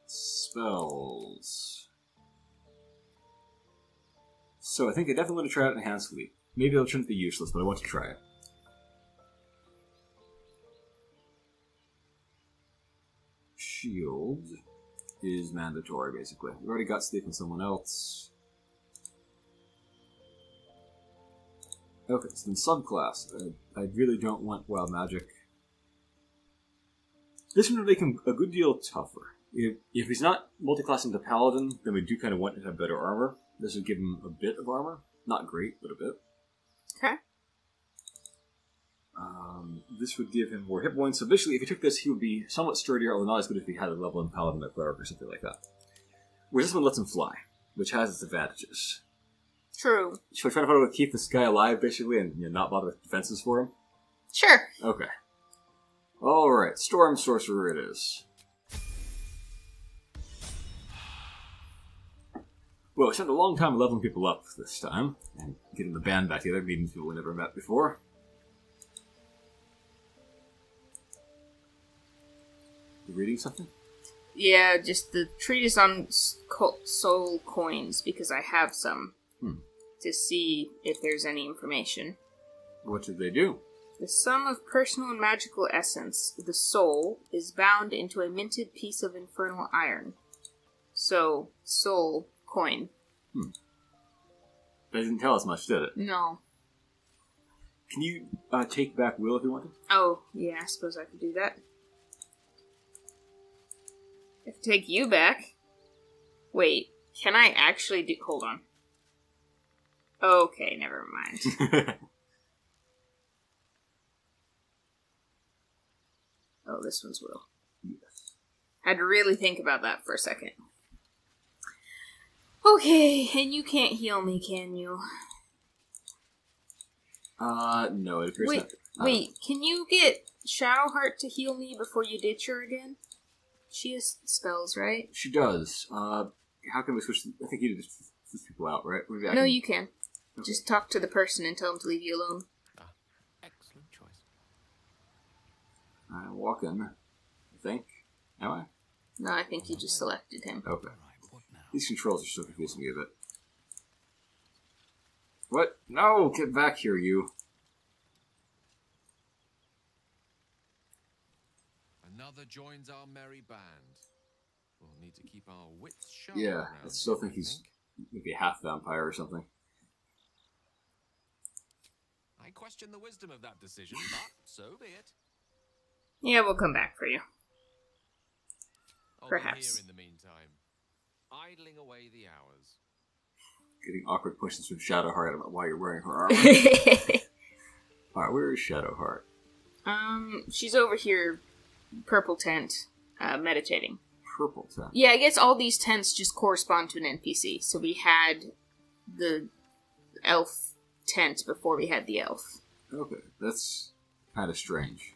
Spells. So I think I definitely want to try out Enhanced Sleep. Maybe it'll turn to be useless, but I want to try it. Shield is mandatory, basically. We've already got Sleep on someone else. Okay, so then subclass. I really don't want Wild Magic. This one would make him a good deal tougher. If he's not multiclassing to Paladin, then we do kind of want him to have better armor. This would give him a bit of armor. Not great, but a bit. Okay. This would give him more hit points. So basically, if he took this, he would be somewhat sturdier, although not as good if he had a level in Paladin or Cleric or something like that. Whereas this one lets him fly, which has its advantages. True. Should I try to keep this guy alive, basically, and not bother with defenses for him? Sure. Okay. Alright, Storm Sorcerer it is. Well, we spent a long time leveling people up this time, and getting the band back together, meeting people we never met before. You reading something? Yeah, just the treatise on soul coins, because I have some. To see if there's any information. What did they do? The sum of personal and magical essence, the soul, is bound into a minted piece of infernal iron. So, soul coin. That didn't tell us much, did it? No. Can you take back Will if you want to? Oh, yeah, I suppose I could do that. I could take you back. Wait, can I actually do... Hold on. Okay, never mind. Oh, this one's Will. Yes. Had to really think about that for a second. Okay, and you can't heal me, can you? No, it appears not. Wait, can you get Shadowheart to heal me before you ditch her again? She has spells, right? She does. How can we switch? I think you just switch people out, right? No, you can. Okay. Just talk to the person and tell them to leave you alone. Excellent choice. I walk in, I think. Am I? No, I think you just selected him. Okay. These controls are still confusing me a bit. What? No! Get back here, you! Another joins our merry band. We'll need to keep our wits sharp. Yeah, I still think he's maybe half vampire or something. I question the wisdom of that decision, but so be it. Yeah, we'll come back for you. Perhaps. I'll be here in the meantime, idling away the hours. Getting awkward questions from Shadowheart about why you're wearing her armor. Alright, where is Shadowheart? She's over here, purple tent, meditating. Purple tent? Yeah, I guess all these tents just correspond to an NPC. So we had the elf tent before we had the elf. Okay, that's kind of strange.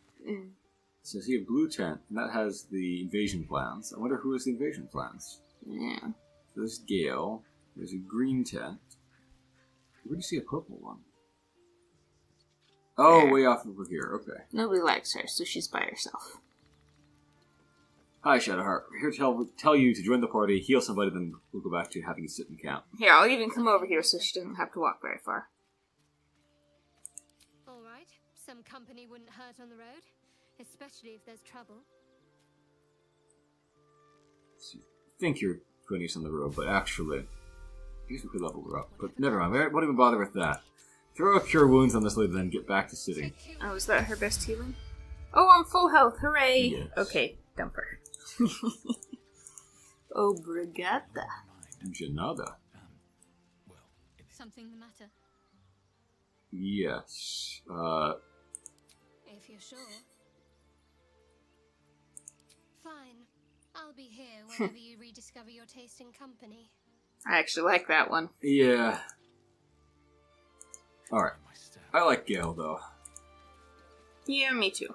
So I see a blue tent, and that has the invasion plans. I wonder who has the invasion plans. Yeah. So there's Gale. There's a green tent. Where do you see a purple one? Oh, there. Way off over here. Okay. Nobody likes her, so she's by herself. Hi, Shadowheart. We're here to tell you to join the party, heal somebody, then we'll go back to having you sit and count. Here, I'll even come over here so she doesn't have to walk very far. Some company wouldn't hurt on the road, especially if there's trouble. So you think you're putting us on the road, but actually, I guess we could level her up. But never mind, we won't even bother with that. Throw a Cure Wounds on this lady, then get back to sitting. Oh, is that her best healing? Oh, I'm full health, hooray! Yes. Okay, dump her. Obrigada. Janada. Something the matter? Yes. If you're sure. Fine. I'll be here whenever you rediscover your taste in company. I actually like that one. Yeah. Alright. I like Gale, though. Yeah, me too.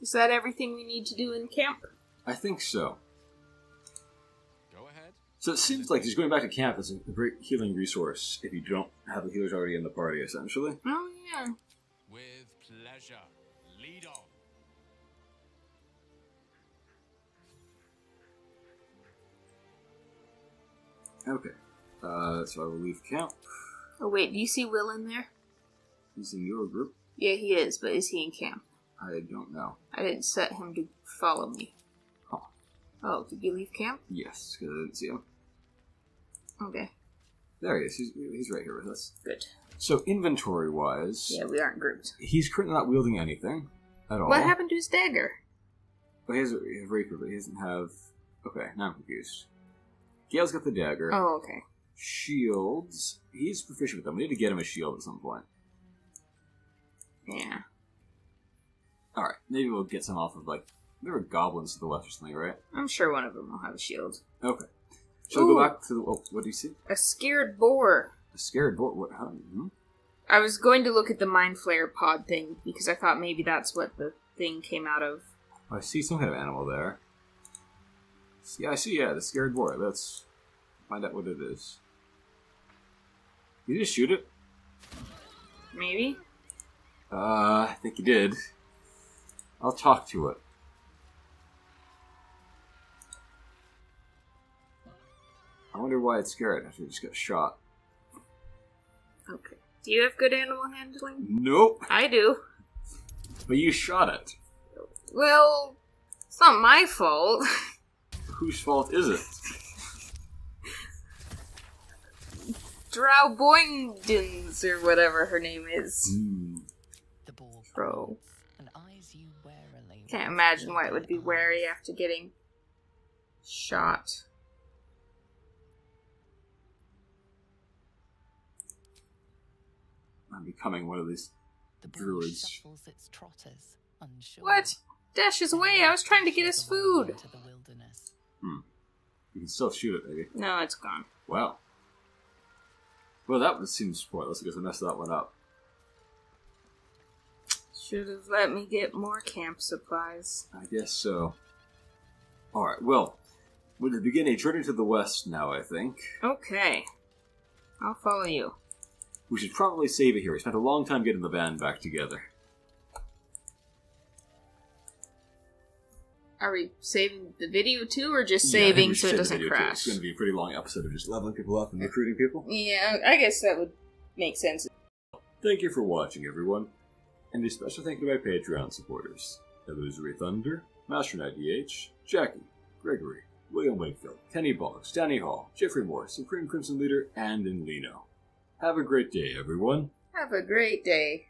Is that everything we need to do in camp? I think so. Go ahead. So it seems like just going back to camp is a great healing resource if you don't have the healers already in the party, essentially. Oh, yeah. With pleasure. Lead on. Okay. So I will leave camp. Oh, wait. Do you see Will in there? He's in your group? Yeah, he is, but is he in camp? I don't know. I didn't set him to follow me. Oh. Oh, did you leave camp? Yes, because I didn't see him. Okay. There he is. He's right here with us. Good. So, inventory-wise... Yeah, we aren't grouped. He's currently not wielding anything at all. What happened to his dagger? Well, he has a rapier, but he doesn't have... Okay, now I'm confused. Gale's got the dagger. Oh, okay. Shields. He's proficient with them. We need to get him a shield at some point. Yeah. Alright, maybe we'll get some off of, like... There were goblins to the left or something, right? I'm sure one of them will have a shield. Okay. Shall we go back to the... Oh, what do you see? A scared boar. A scared boar? What? How do you know? I was going to look at the mind flare pod thing, because I thought maybe that's what the thing came out of. Oh, I see some kind of animal there. Yeah, I see, yeah, the scared boar. Let's find out what it is. Did you just shoot it? Maybe? I think you did. I'll talk to it. I wonder why it's scared after it just got shot. Okay. Do you have good animal handling? Nope. I do. But you shot it. Well, it's not my fault. Whose fault is it? Drow Boingdins, or whatever her name is. The bro. Can't imagine why it would be wary after getting shot. I'm becoming one of these druids. What? Dash is away! I was trying to get his food! You can still shoot it, maybe. No, it's gone. Wow. Well, that one seems pointless because I messed that one up. Should have let me get more camp supplies. I guess so. Alright, well, we'll begin a journey to the west now, I think. Okay. I'll follow you. We should probably save it here. We spent a long time getting the band back together. Are we saving the video too, or just saving so it doesn't crash? It's going to be a pretty long episode of just leveling people up and recruiting people. Yeah, I guess that would make sense. Thank you for watching, everyone. And a special thank you to my Patreon supporters. Illusory Thunder, Master Knight EH, Jackie, Gregory, William Wakefield, Kenny Boggs, Danny Hall, Jeffrey Moore, Supreme Crimson Leader, and Inlino. Have a great day, everyone. Have a great day.